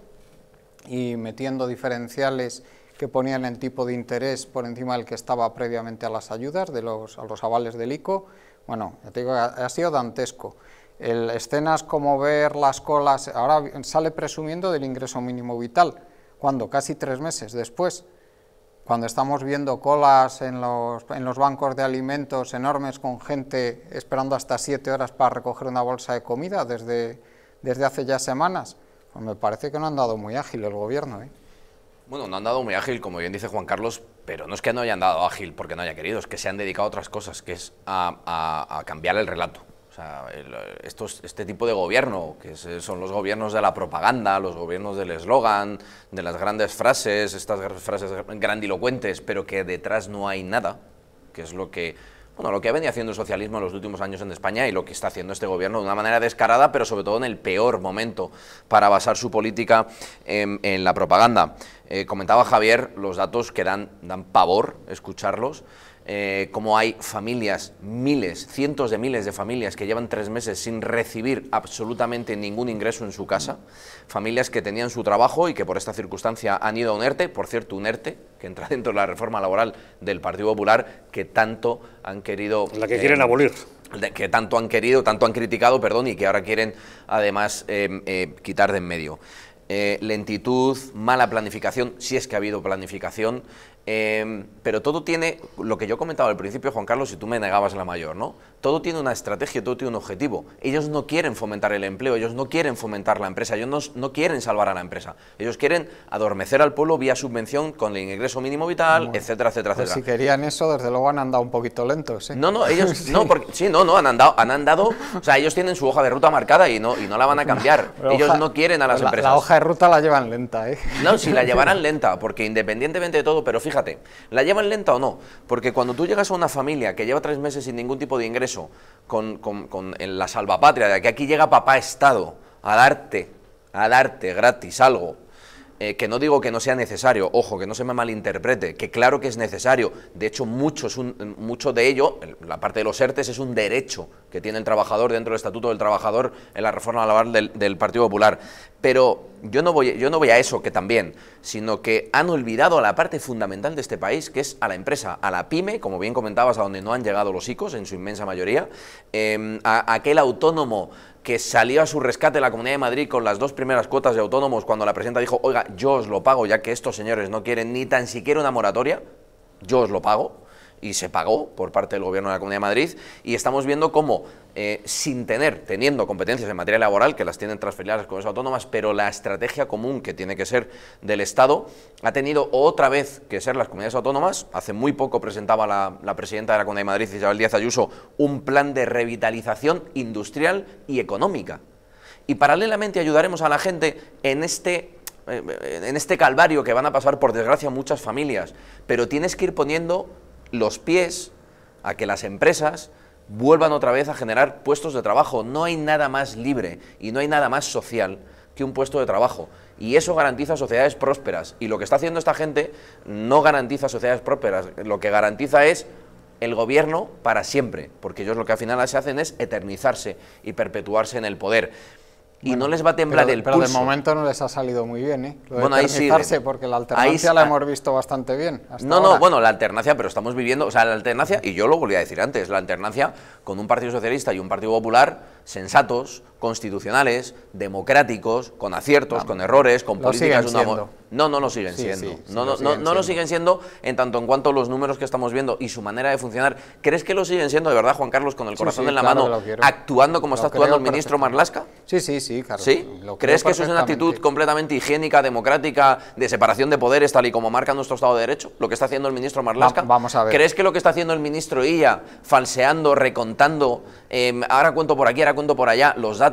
y metiendo diferenciales que ponían el tipo de interés por encima del que estaba previamente a las ayudas, de los, a los avales del I C O. Bueno, ya te digo, ha, ha sido dantesco. El, escenas como ver las colas, ahora sale presumiendo del ingreso mínimo vital, cuando casi tres meses después, cuando estamos viendo colas en los, en los bancos de alimentos enormes con gente esperando hasta siete horas para recoger una bolsa de comida desde, desde hace ya semanas, pues me parece que no han dado muy ágil el gobierno, ¿eh? Bueno, no han dado muy ágil, como bien dice Juan Carlos, pero no es que no hayan dado ágil porque no haya querido, es que se han dedicado a otras cosas, que es a, a, a cambiar el relato. O sea, el, estos, este tipo de gobierno, que son los gobiernos de la propaganda, los gobiernos del eslogan, de las grandes frases, estas frases grandilocuentes, pero que detrás no hay nada, que es lo que, bueno, lo que ha venido haciendo el socialismo en los últimos años en España y lo que está haciendo este gobierno de una manera descarada, pero sobre todo en el peor momento para basar su política en, en la propaganda. Eh, comentaba Javier los datos que dan, dan pavor escucharlos, eh, como hay familias, miles, cientos de miles de familias que llevan tres meses sin recibir absolutamente ningún ingreso en su casa, familias que tenían su trabajo y que por esta circunstancia han ido a un ERTE, por cierto un ERTE que entra dentro de la reforma laboral del Partido Popular que tanto han querido... La que eh, quieren abolir. Que tanto han querido, tanto han criticado, perdón, y que ahora quieren además eh, eh, quitar de en medio. Eh, lentitud, mala planificación, si es que ha habido planificación, eh, pero todo tiene, lo que yo comentaba al principio, Juan Carlos, y tú me negabas la mayor, ¿no? Todo tiene una estrategia, todo tiene un objetivo. Ellos no quieren fomentar el empleo, ellos no quieren fomentar la empresa, ellos no, no quieren salvar a la empresa, ellos quieren adormecer al pueblo vía subvención con el ingreso mínimo vital, bueno, etcétera, etcétera, pues etcétera. Si querían eso, desde luego han andado un poquito lentos, ¿eh? No, no, ellos, sí. no, porque, sí, no, no, han andado, han andado, o sea, ellos tienen su hoja de ruta marcada y no, y no la van a cambiar, no, ellos hoja, no quieren a las la, empresas. La hoja ruta la llevan lenta, ¿eh? No, si la llevarán lenta, porque independientemente de todo, pero fíjate, ¿la llevan lenta o no? Porque cuando tú llegas a una familia que lleva tres meses sin ningún tipo de ingreso, con, con, con la salvapatria, de que aquí llega papá Estado a darte, a darte gratis algo, eh, que no digo que no sea necesario, ojo, que no se me malinterprete, que claro que es necesario, de hecho mucho, es un, mucho de ello, la parte de los ERTEs es un derecho que tiene el trabajador dentro del Estatuto del Trabajador en la reforma laboral del, del Partido Popular, pero yo no voy, yo no voy a eso que también, sino que han olvidado a la parte fundamental de este país, que es a la empresa, a la pyme, como bien comentabas, a donde no han llegado los I C Os en su inmensa mayoría, eh, a, a aquel autónomo que salió a su rescate la Comunidad de Madrid con las dos primeras cuotas de autónomos cuando la presidenta dijo, oiga, yo os lo pago, ya que estos señores no quieren ni tan siquiera una moratoria, yo os lo pago. Y se pagó por parte del Gobierno de la Comunidad de Madrid, y estamos viendo cómo, eh, sin tener, teniendo competencias en materia laboral, que las tienen transferidas las comunidades autónomas, pero la estrategia común que tiene que ser del Estado, ha tenido otra vez que ser las comunidades autónomas. Hace muy poco presentaba la, la presidenta de la Comunidad de Madrid, Isabel Díaz Ayuso, un plan de revitalización industrial y económica. Y paralelamente ayudaremos a la gente en este... en este calvario que van a pasar, por desgracia, muchas familias, pero tienes que ir poniendo los pies a que las empresas vuelvan otra vez a generar puestos de trabajo. No hay nada más libre y no hay nada más social que un puesto de trabajo, y eso garantiza sociedades prósperas, y lo que está haciendo esta gente no garantiza sociedades prósperas, lo que garantiza es el gobierno para siempre, porque ellos lo que al final se hacen es eternizarse y perpetuarse en el poder. Y bueno, no les va a temblar pero, el pulso. Pero de momento no les ha salido muy bien, ¿eh? Lo de bueno, eternizarse, ahí sí, porque la alternancia ahí, la hemos visto bastante bien. Hasta no, no, ahora. Bueno, la alternancia, pero estamos viviendo, o sea, la alternancia, y yo lo volví a decir antes, la alternancia con un Partido Socialista y un Partido Popular sensatos, constitucionales, democráticos, con aciertos, no, con errores, con políticas de una siendo. No, no lo siguen sí, siendo. Sí, sí, no, no, lo siguen no, no lo siguen siendo en tanto en cuanto los números que estamos viendo y su manera de funcionar. ¿Crees que lo siguen siendo de verdad, Juan Carlos, con el corazón sí, sí, en la claro mano, actuando como lo está actuando el ministro Marlaska? Sí, sí, sí, claro. ¿Sí? ¿Crees que eso es una actitud completamente higiénica, democrática, de separación de poderes, tal y como marca nuestro Estado de Derecho? ¿Lo que está haciendo el ministro Marlaska? Va, vamos a ver. ¿Crees que lo que está haciendo el ministro Illa, falseando, recontando, eh, ahora cuento por aquí, ahora cuento por allá, los datos?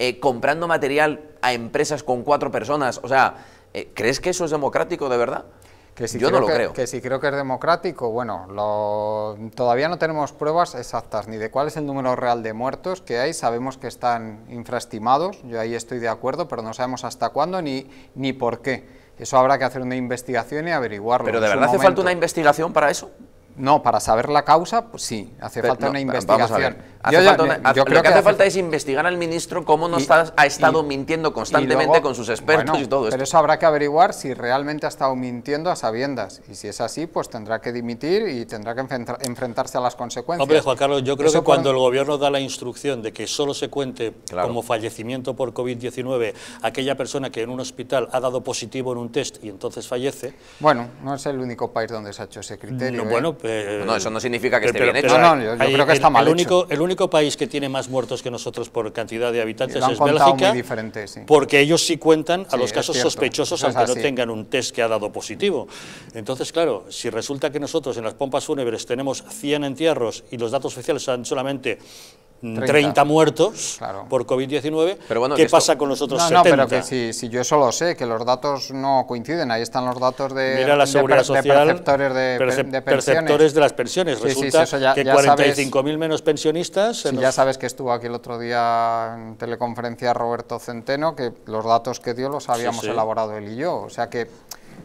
Eh, comprando material a empresas con cuatro personas, o sea, eh, ¿crees que eso es democrático de verdad? Que si yo no lo que, creo. Que si creo que es democrático, bueno, lo, todavía no tenemos pruebas exactas ni de cuál es el número real de muertos que hay, sabemos que están infraestimados, yo ahí estoy de acuerdo, pero no sabemos hasta cuándo ni, ni por qué. Eso habrá que hacer una investigación y averiguarlo. ¿Pero de verdad hace falta una investigación para eso? No, para saber la causa, pues sí, hace pero, falta no, una investigación. Yo, falta una, yo, yo creo lo que, que hace, hace falta es investigar al ministro cómo no y, está, ha estado y, mintiendo constantemente luego, con sus expertos bueno, y todo esto. Pero eso habrá que averiguar si realmente ha estado mintiendo a sabiendas. Y si es así, pues tendrá que dimitir y tendrá que enfrentar, enfrentarse a las consecuencias. Hombre, Juan Carlos, yo creo eso que cuando pueden... el gobierno da la instrucción de que solo se cuente claro. como fallecimiento por COVID diecinueve aquella persona que en un hospital ha dado positivo en un test y entonces fallece... Bueno, no es el único país donde se ha hecho ese criterio. No, ¿eh? bueno, Eh, no, eso no significa que esté pero, bien hecho. No, no, yo, yo hay, creo que está mal el, el hecho. Único, el único país que tiene más muertos que nosotros por cantidad de habitantes es Bélgica, sí. porque ellos sí cuentan a sí, los casos cierto, sospechosos aunque así. no tengan un test que ha dado positivo. Entonces, claro, si resulta que nosotros en las pompas fúnebres tenemos cien entierros y los datos oficiales son solamente... treinta muertos claro. por COVID diecinueve, bueno, ¿qué esto... pasa con los otros no, setenta? No, pero que si, si yo eso lo sé, que los datos no coinciden, ahí están los datos de, Mira la seguridad de, social, de perceptores de, percep de pensiones. Perceptores de las pensiones, sí, resulta sí, sí, ya, que cuarenta y cinco mil menos pensionistas... Sí, los... Ya sabes que estuvo aquí el otro día en teleconferencia Roberto Centeno, que los datos que dio los habíamos sí, sí. elaborado él y yo, o sea que...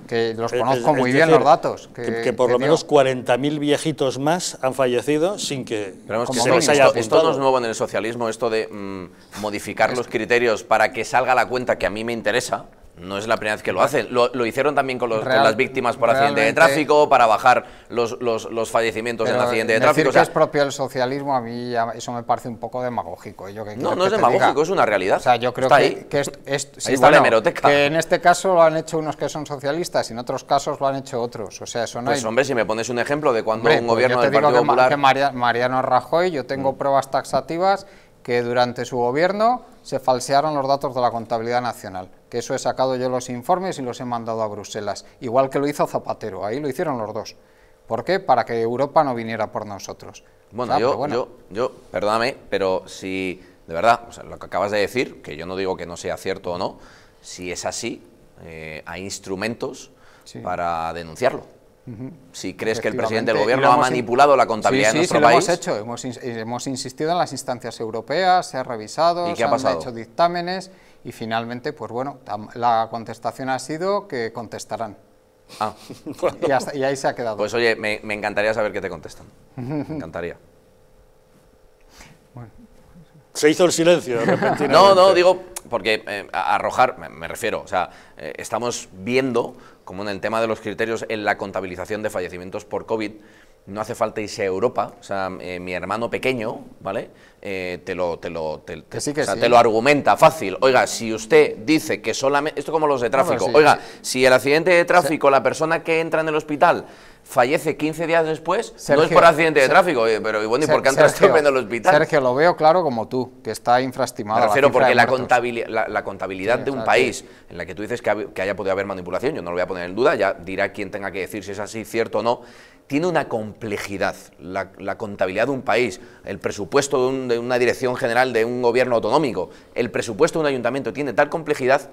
que los conozco es, muy es decir, bien los datos. Que, que, que por que lo menos cuarenta mil viejitos más han fallecido sin que, que se les haya esto, esto no es nuevo en el socialismo, esto de mmm, modificar es, los criterios para que salga la cuenta que a mí me interesa. No es la primera vez que lo hacen, lo, lo hicieron también con, los, Real, con las víctimas por accidente de tráfico, para bajar los, los, los fallecimientos en accidente de tráfico. Decir que o sea, es propio el socialismo, a mí ya eso me parece un poco demagógico. Yo que no, no que es demagógico, diga. es una realidad. O sea, yo creo está que, ahí. que, es, es, sí, ahí está bueno, la hemeroteca. Que en este caso lo han hecho unos que son socialistas y en otros casos lo han hecho otros. O sea, eso no pues hay... hombre, si me pones un ejemplo de cuando hombre, un gobierno pues del Partido que Popular... Ma, que Mariano Rajoy, yo tengo mm. pruebas taxativas que durante su gobierno se falsearon los datos de la contabilidad nacional. Que eso he sacado yo los informes y los he mandado a Bruselas, igual que lo hizo Zapatero, ahí lo hicieron los dos. ¿Por qué? Para que Europa no viniera por nosotros. Bueno, yo, bueno. yo, yo, perdóname, pero si, de verdad, o sea, lo que acabas de decir, que yo no digo que no sea cierto o no, si es así, eh, hay instrumentos sí. para denunciarlo. Uh-huh. Si crees que el presidente del gobierno ha manipulado la contabilidad sí, sí, de nuestro sí, país... Sí, lo hemos hecho, hemos, hemos insistido en las instancias europeas, se ha revisado, ¿Y qué se ha han pasado? hecho dictámenes... Y finalmente, pues bueno, la contestación ha sido que contestarán. Ah, bueno. y, hasta, y ahí se ha quedado. Pues oye, me, me encantaría saber qué te contestan. Me encantaría. Bueno. Se hizo el silencio de repente. No, no, digo, porque eh, a arrojar, me, me refiero, o sea, eh, estamos viendo como en el tema de los criterios en la contabilización de fallecimientos por COVID, no hace falta irse a Europa, o sea, eh, mi hermano pequeño, ¿vale?, eh, te lo te lo, te, te, que sí, que o sea, sí. te lo argumenta fácil. Oiga, si usted dice que solamente... Esto como los de tráfico. No, sí, Oiga, sí. si el accidente de tráfico, sí. la persona que entra en el hospital fallece quince días después, Sergio, no es por accidente de tráfico, pero bueno, ¿y por qué han estado en el hospital? Sergio, lo veo claro como tú, que está infraestimado. Me refiero la porque la, contabilidad, la, la contabilidad sí, de un claro, país sí. en la que tú dices que, ha, que haya podido haber manipulación, yo no lo voy a poner en duda, ya dirá quien tenga que decir si es así, cierto o no, tiene una complejidad, la, la contabilidad de un país, el presupuesto de, un, de una dirección general de un gobierno autonómico, el presupuesto de un ayuntamiento tiene tal complejidad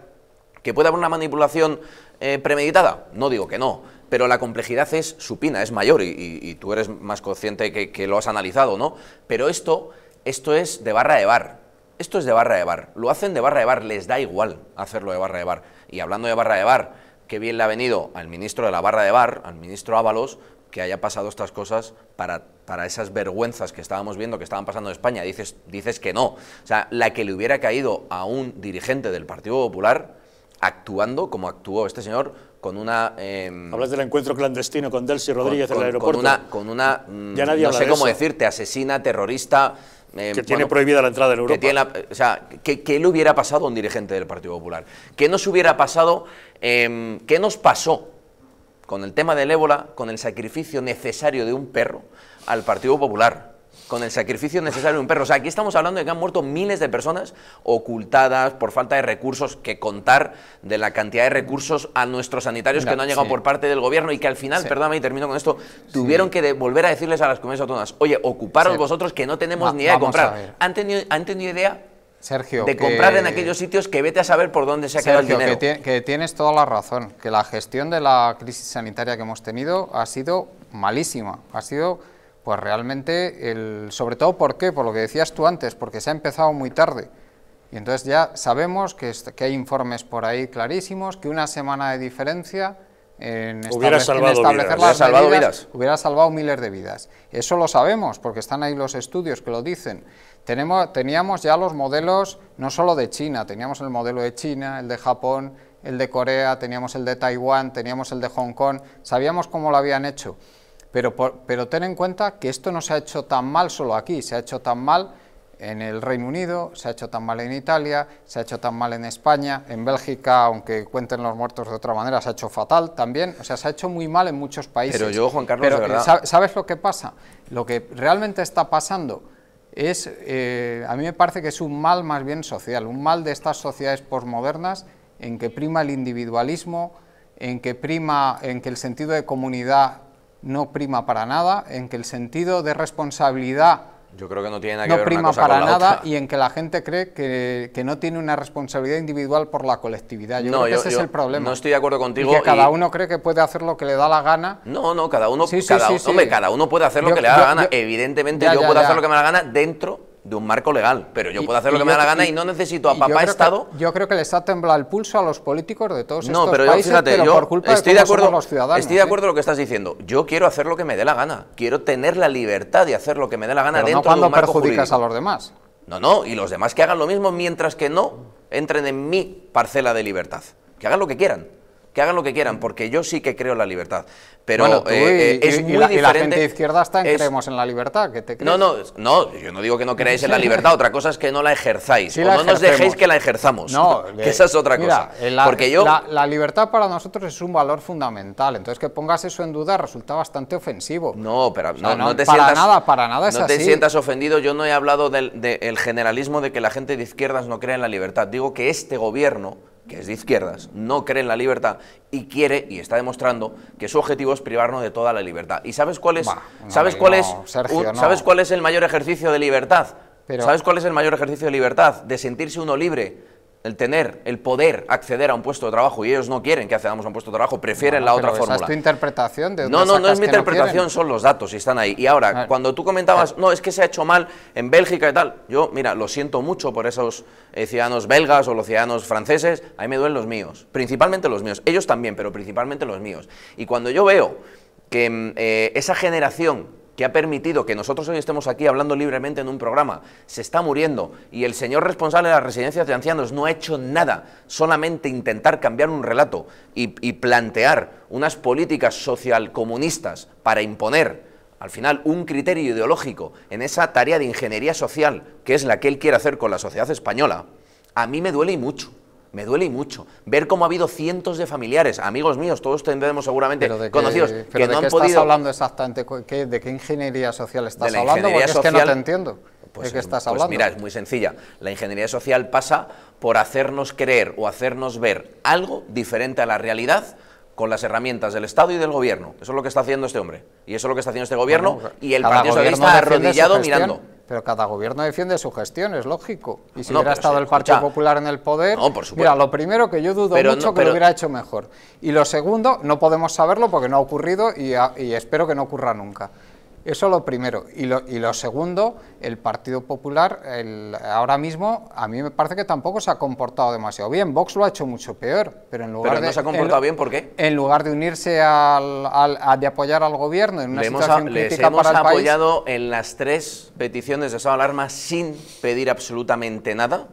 que puede haber una manipulación eh, premeditada, no digo que no, pero la complejidad es supina, es mayor, y, y, y tú eres más consciente que, que lo has analizado, ¿no? Pero esto, esto es de barra de bar, esto es de barra de bar, lo hacen de barra de bar, les da igual hacerlo de barra de bar. Y hablando de barra de bar, qué bien le ha venido al ministro de la barra de bar, al ministro Ábalos, que haya pasado estas cosas para, para esas vergüenzas que estábamos viendo, que estaban pasando en España, dices, dices que no. O sea, la que le hubiera caído a un dirigente del Partido Popular actuando como actuó este señor... con una... Eh, Hablas del encuentro clandestino con Delcy Rodríguez con, en el aeropuerto. Con una... Con una ya nadie no sé de cómo eso. decirte, asesina, terrorista... Eh, que tiene bueno, prohibida la entrada en Europa. Que tiene la, o sea, ¿qué, qué le hubiera pasado a un dirigente del Partido Popular? ¿Qué nos hubiera pasado? Eh, ¿Qué nos pasó con el tema del ébola, con el sacrificio necesario de un perro al Partido Popular? Con el sacrificio necesario de un perro. O sea, aquí estamos hablando de que han muerto miles de personas ocultadas por falta de recursos, que contar de la cantidad de recursos a nuestros sanitarios no, que no han llegado sí. por parte del gobierno y que al final, sí. perdóname y termino con esto, tuvieron sí. que volver a decirles a las comunidades autónomas, oye, ocuparos sí. vosotros que no tenemos Va, ni idea de comprar. ¿Han tenido, ¿Han tenido idea? Sergio, de comprar que, en aquellos sitios que vete a saber por dónde se ha quedado el dinero. Que, que tienes toda la razón, que la gestión de la crisis sanitaria que hemos tenido ha sido malísima, ha sido... Pues realmente, el, sobre todo, ¿por qué? Por lo que decías tú antes, porque se ha empezado muy tarde. Y entonces ya sabemos que, que hay informes por ahí clarísimos, que una semana de diferencia en, hubiera estable, salvado en establecer vidas. Las salvado medidas, vidas. Hubiera salvado miles de vidas. Eso lo sabemos, porque están ahí los estudios que lo dicen. Tenemos, teníamos ya los modelos, no solo de China, teníamos el modelo de China, el de Japón, el de Corea, teníamos el de Taiwán, teníamos el de Hong Kong, sabíamos cómo lo habían hecho. Pero, por, pero ten en cuenta que esto no se ha hecho tan mal solo aquí, se ha hecho tan mal en el Reino Unido, se ha hecho tan mal en Italia, se ha hecho tan mal en España, en Bélgica, aunque cuenten los muertos de otra manera, se ha hecho fatal también, o sea, se ha hecho muy mal en muchos países. Pero yo, Juan Carlos, pero, de verdad... ¿Sabes lo que pasa? Lo que realmente está pasando es, eh, a mí me parece que es un mal más bien social, un mal de estas sociedades posmodernas en que prima el individualismo, en que prima, en que el sentido de comunidad no prima para nada, en que el sentido de responsabilidad... Yo creo que no tiene nada que no ver prima una cosa para con la nada otra. Y en que la gente cree que, que no tiene una responsabilidad individual por la colectividad. Yo no, creo que yo, ese yo es el problema. No estoy de acuerdo contigo. Y que y... cada uno cree que puede hacer lo que le da la gana. No, no, cada uno, sí, cada, sí, sí, hombre, sí. cada uno puede hacer yo, lo que le da yo, la gana. Yo, Evidentemente ya, yo ya, puedo ya. hacer lo que me da la gana dentro de un marco legal, pero yo y, puedo hacer lo que yo, me da la gana y, y no necesito a papá yo Estado... Que, yo creo que les ha temblado el pulso a los políticos de todos no, estos pero países, fíjate, pero yo por culpa estoy de, de acuerdo, los ciudadanos. Estoy de acuerdo con ¿sí? lo que estás diciendo. Yo quiero hacer lo que me dé la gana, quiero tener la libertad de hacer lo que me dé la gana pero dentro no cuando de un marco perjudicas jurídico. A los demás. No, no, y los demás que hagan lo mismo mientras que no entren en mi parcela de libertad. Que hagan lo que quieran. Que hagan lo que quieran, porque yo sí que creo en la libertad. Pero bueno, tú y, eh, es y, muy y la, diferente. Y la gente de izquierda está en es... creemos en la libertad. ¿Qué te crees? No, no, no, yo no digo que no creáis en la libertad. Otra cosa es que no la ejerzáis. Sí o la no ejercemos. Nos dejéis que la ejerzamos. No, que esa es otra cosa. Mira, la, porque yo... la, la libertad para nosotros es un valor fundamental. Entonces, que pongas eso en duda resulta bastante ofensivo. No, pero o sea, no, no, no te para sientas, nada, para nada es no así. No te sientas ofendido. Yo no he hablado del, del generalismo de que la gente de izquierdas no cree en la libertad. Digo que este gobierno, que es de izquierdas, no cree en la libertad y quiere, y está demostrando, que su objetivo es privarnos de toda la libertad. ¿Y sabes cuál es, bah, no, ¿sabes cuál no, es, Sergio, un, no. ¿sabes cuál es el mayor ejercicio de libertad? Pero, ¿sabes cuál es el mayor ejercicio de libertad? De sentirse uno libre, el tener, el poder acceder a un puesto de trabajo, y ellos no quieren que accedamos a un puesto de trabajo, prefieren no, la otra fórmula. ¿Esa es tu interpretación? ¿De no, no, no es mi interpretación, no son los datos y están ahí. Y ahora, cuando tú comentabas, no, es que se ha hecho mal en Bélgica y tal, yo, mira, lo siento mucho por esos eh, ciudadanos belgas o los ciudadanos franceses, a mí me duelen los míos, principalmente los míos, ellos también, pero principalmente los míos. Y cuando yo veo que eh, esa generación que ha permitido que nosotros hoy estemos aquí hablando libremente en un programa, se está muriendo y el señor responsable de las residencias de ancianos no ha hecho nada, solamente intentar cambiar un relato y, y plantear unas políticas socialcomunistas para imponer, al final, un criterio ideológico en esa tarea de ingeniería social, que es la que él quiere hacer con la sociedad española, a mí me duele y mucho. Me duele y mucho ver cómo ha habido cientos de familiares, amigos míos, todos tendremos seguramente pero de que, conocidos, pero que de no de han qué podido... estás hablando exactamente? ¿De qué ingeniería social estás hablando? Ingeniería porque social, es que no te entiendo. Pues, ¿de qué estás hablando? Pues mira, es muy sencilla. La ingeniería social pasa por hacernos creer o hacernos ver algo diferente a la realidad con las herramientas del Estado y del Gobierno. Eso es lo que está haciendo este hombre. Y eso es lo que está haciendo este Gobierno bueno, y el Partido Socialista arrodillado mirando. Pero cada gobierno defiende su gestión, es lógico. Y si no, hubiera estado sí, el Partido escucha. Popular en el poder... No, por supuesto. Mira, lo primero que yo dudo pero mucho no, que lo hubiera hecho mejor. Y lo segundo, no podemos saberlo porque no ha ocurrido y, a, y espero que no ocurra nunca. Eso lo primero. Y lo, y lo segundo, el Partido Popular el, ahora mismo a mí me parece que tampoco se ha comportado demasiado bien. Vox lo ha hecho mucho peor. Pero, en lugar pero no de, se ha comportado en, bien, ¿por qué? En lugar de unirse al, al, a de apoyar al gobierno en una le situación hemos, crítica hemos para el país... Les hemos apoyado en las tres peticiones de estado de alarma sin pedir absolutamente nada.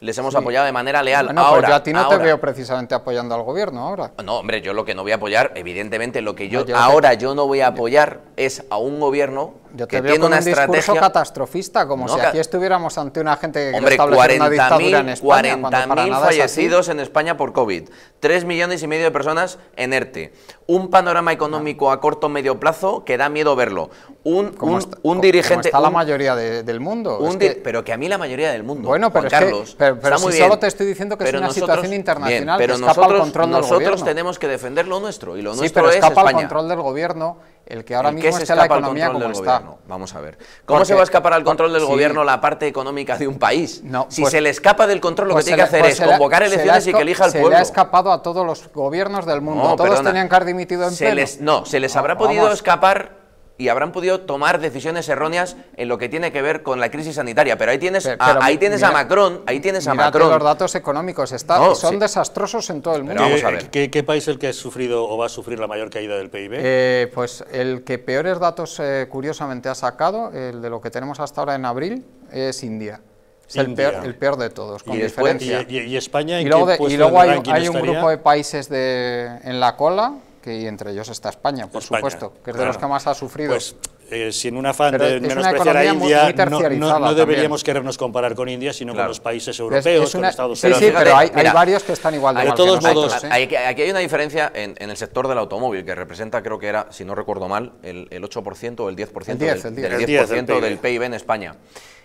Les hemos sí. apoyado de manera leal. Bueno, ahora, pues yo a ti no ahora. te veo precisamente apoyando al gobierno ahora. No, hombre, yo lo que no voy a apoyar, evidentemente, lo que yo no, yo ahora te... yo no voy a apoyar es a un gobierno yo te que veo tiene con una un estrategia... discurso catastrofista, como no, si aquí estuviéramos ante una gente que hombre, establece una dictadura en España. cuarenta mil fallecidos en España por COVID, tres millones y medio de personas en ERTE, un panorama económico no. a corto o medio plazo que da miedo verlo, un, como un, está, un dirigente... Como está la un, mayoría de, del mundo. Un, es que... Pero que a mí la mayoría del mundo, bueno, pero Juan Carlos... Es que, pero pero si bien, solo te estoy diciendo que es una nosotros, situación internacional bien, pero que escapa nosotros, al control del nosotros gobierno. Nosotros tenemos que defender lo nuestro, y lo sí, nuestro pero es escapa España. Al control del gobierno el que ahora el que mismo está la economía como está. Gobierno. Vamos a ver. ¿Cómo porque, se va a escapar al control del sí. gobierno la parte económica de un país? No, si pues, se le escapa del control lo pues que tiene que hacer pues es convocar elecciones y que elija al pueblo. Se le ha escapado a todos los gobiernos del mundo. No, todos perdona, tenían que haber dimitido en se pelo. Les, no, se les habrá no, podido vamos. escapar y habrán podido tomar decisiones erróneas en lo que tiene que ver con la crisis sanitaria. Pero ahí tienes, pero, pero, a, ahí tienes mira, a Macron, ahí tienes a Macron. Los datos económicos está, no, son sí. desastrosos en todo el mundo. Vamos a ver. ¿Qué, ¿Qué país es el que ha sufrido o va a sufrir la mayor caída del P I B? Eh, pues el que peores datos eh, curiosamente ha sacado, el de lo que tenemos hasta ahora en abril, es India. Es el peor, el peor de todos, con y después, diferencia. Y, y, y España, ¿en y luego, de, y luego hay, hay un grupo de países de, en la cola, que entre ellos está España, por España, supuesto, que es claro. de los que más ha sufrido. Pues, eh, sin un afán Pero de menospreciar a India, muy, muy no, no, no deberíamos también. querernos comparar con India, sino claro. con los países europeos, es, es una, con Estados Unidos. Sí, sí, pero hay, Mira, hay varios que están igual de hay mal todos que nosotros. Modos, hay, aquí hay una diferencia en, en el sector del automóvil, que representa, creo que era, si no recuerdo mal, el, el ocho por ciento o el diez por ciento, el diez, del, el diez. Del, diez por ciento el diez, el del P I B en España.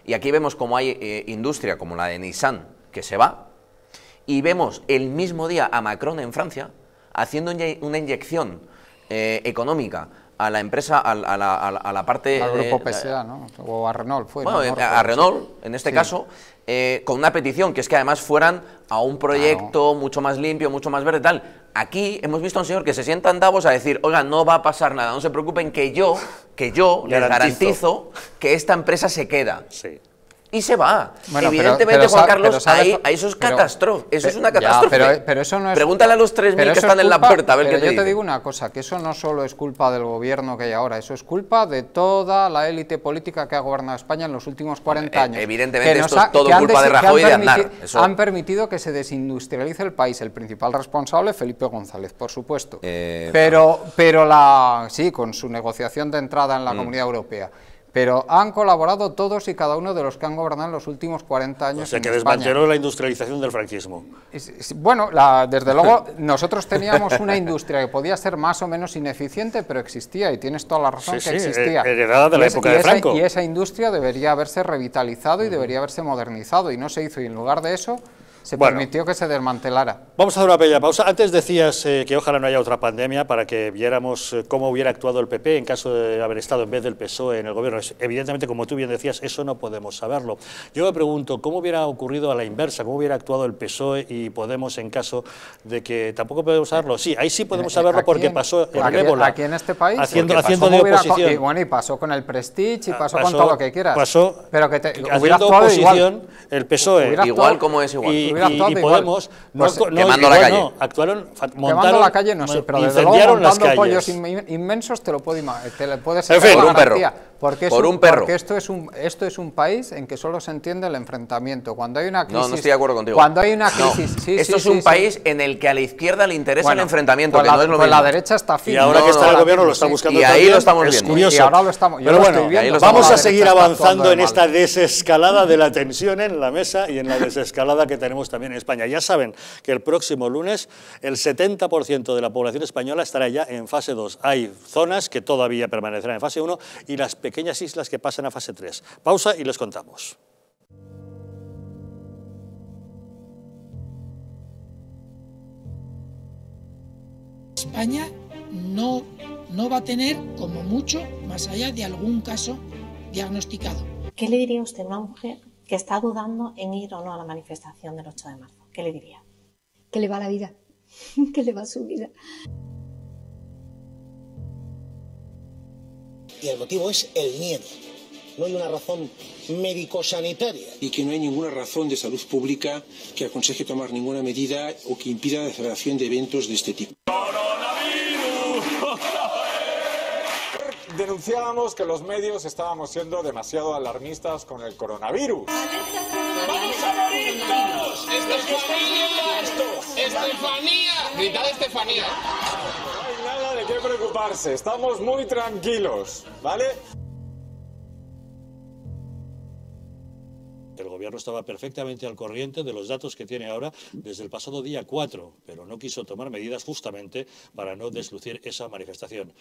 Y aquí vemos como hay eh, industria como la de Nissan, que se va, y vemos el mismo día a Macron en Francia, haciendo una inyección eh, económica a la empresa, a, a, la, a la parte... Al grupo P S A, eh, ¿no? O a Renault fue. Bueno, ¿no? a, a Renault, en este sí. caso, eh, con una petición, que es que además fueran a un proyecto claro. mucho más limpio, mucho más verde, tal. Aquí hemos visto a un señor que se sienta en Davos a decir, oiga, no va a pasar nada, no se preocupen, que yo, que yo les garantizo que esta empresa se queda. Sí. Y se va. Bueno, Evidentemente, pero, pero, Juan Carlos, pero, ahí, ahí eso es catástrofe. Eso es una catástrofe. Ya, pero, pero eso no es, Pregúntale a los tres mil que están culpa, en la puerta a ver qué te Yo dice. te digo una cosa, que eso no solo es culpa del gobierno que hay ahora, eso es culpa de toda la élite política que ha gobernado España en los últimos cuarenta años. Eh, evidentemente, que esto ha, es todo culpa de Rajoy y de Aznar. Eso. Han permitido que se desindustrialice el país. El principal responsable, Felipe González, por supuesto. Eh, pero, pero la sí, con su negociación de entrada en la mm. Comunidad Europea. Pero han colaborado todos y cada uno de los que han gobernado en los últimos cuarenta años en España. O sea, que desmanteló la industrialización del franquismo. Bueno, la, desde luego, nosotros teníamos una industria que podía ser más o menos ineficiente, pero existía, y tienes toda la razón sí, que sí, existía. Heredada de la época de Franco. Y esa industria debería haberse revitalizado y uh-huh. debería haberse modernizado, y no se hizo, y en lugar de eso... Se bueno, permitió que se desmantelara. Vamos a hacer una pequeña pausa. Antes decías eh, que ojalá no haya otra pandemia para que viéramos eh, cómo hubiera actuado el P P en caso de haber estado en vez del P S O E en el gobierno. Es, evidentemente, como tú bien decías, eso no podemos saberlo. Yo me pregunto, ¿cómo hubiera ocurrido a la inversa? ¿Cómo hubiera actuado el P S O E y Podemos en caso de que tampoco podemos saberlo? Sí, ahí sí podemos saberlo porque en, pasó en Révola. Aquí en este país. Haciendo, haciendo de oposición. Y, bueno, y pasó con el Prestige y pasó, pasó con todo lo que quieras. Pasó, pero que te, haciendo oposición igual, el P S O E. Igual actuado, como es igual. Y, Y, y Podemos no, pues, no, quemando igual, la calle. No, actuaron, montaron, quemando la calle no sé, pero desde luego montando pollos in, inmensos te lo puede, te lo puedes en fin, por un perro, porque, por un, un perro. porque esto es un esto es un país en que solo se entiende el enfrentamiento. Cuando hay una crisis, no, no estoy de acuerdo contigo. Cuando hay una crisis, no. sí, esto sí, es sí, un sí, país sí. en el que a la izquierda le interesa bueno, el enfrentamiento, pues que la, no es lo pues mismo. La derecha está firme. Y ahora no, que está no, el gobierno lo está buscando. Y ahí lo estamos viendo. Y ahora lo estamos. Pero bueno, vamos a seguir avanzando en esta desescalada de la tensión en la mesa y en la desescalada que tenemos. tenemos también en España. Ya saben que el próximo lunes el setenta por ciento de la población española estará ya en fase dos. Hay zonas que todavía permanecerán en fase uno y las pequeñas islas que pasan a fase tres. Pausa y les contamos. España no, no va a tener, como mucho, más allá de algún caso diagnosticado. ¿Qué le diría usted a una mujer que está dudando en ir o no a la manifestación del ocho de marzo. ¿Qué le diría? Que le va la vida, que le va su vida. Y el motivo es el miedo. No hay una razón médico-sanitaria. Y que no hay ninguna razón de salud pública que aconseje tomar ninguna medida o que impida la celebración de eventos de este tipo. Denunciábamos que los medios estábamos siendo demasiado alarmistas con el coronavirus. ¡Vamos a morir todos! ¡Estefanía! ¡Estefanía! ¡Gritad Estefanía! No hay nada de qué preocuparse, estamos muy tranquilos, ¿vale? El gobierno estaba perfectamente al corriente de los datos que tiene ahora desde el pasado día cuatro, pero no quiso tomar medidas justamente para no deslucir esa manifestación.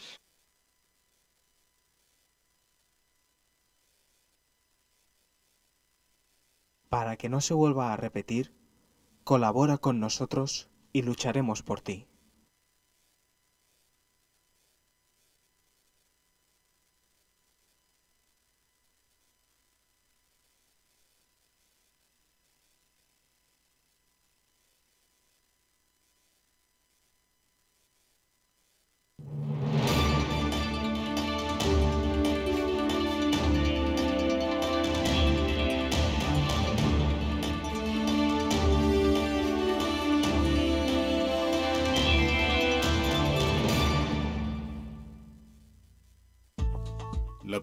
Para que no se vuelva a repetir, colabora con nosotros y lucharemos por ti. La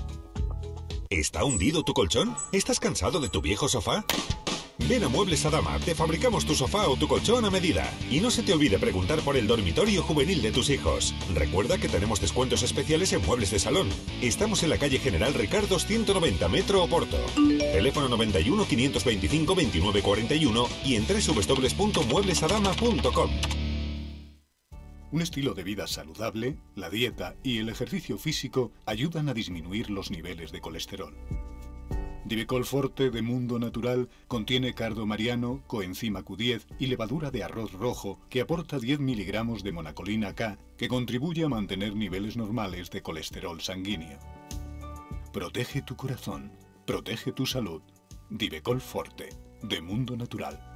¿Está hundido tu colchón? ¿Estás cansado de tu viejo sofá? Ven a Muebles Adama, te fabricamos tu sofá o tu colchón a medida. Y no se te olvide preguntar por el dormitorio juvenil de tus hijos. Recuerda que tenemos descuentos especiales en muebles de salón. Estamos en la calle General Ricardo ciento noventa, Metro Oporto. Teléfono noventa y uno, quinientos veinticinco, veintinueve cuarenta y uno y en w w w punto muebles adama punto com. Un estilo de vida saludable, la dieta y el ejercicio físico ayudan a disminuir los niveles de colesterol. Divecol Forte de Mundo Natural contiene cardo mariano, coenzima Q diez y levadura de arroz rojo que aporta diez miligramos de monacolina K que contribuye a mantener niveles normales de colesterol sanguíneo. Protege tu corazón, protege tu salud. Divecol Forte de Mundo Natural.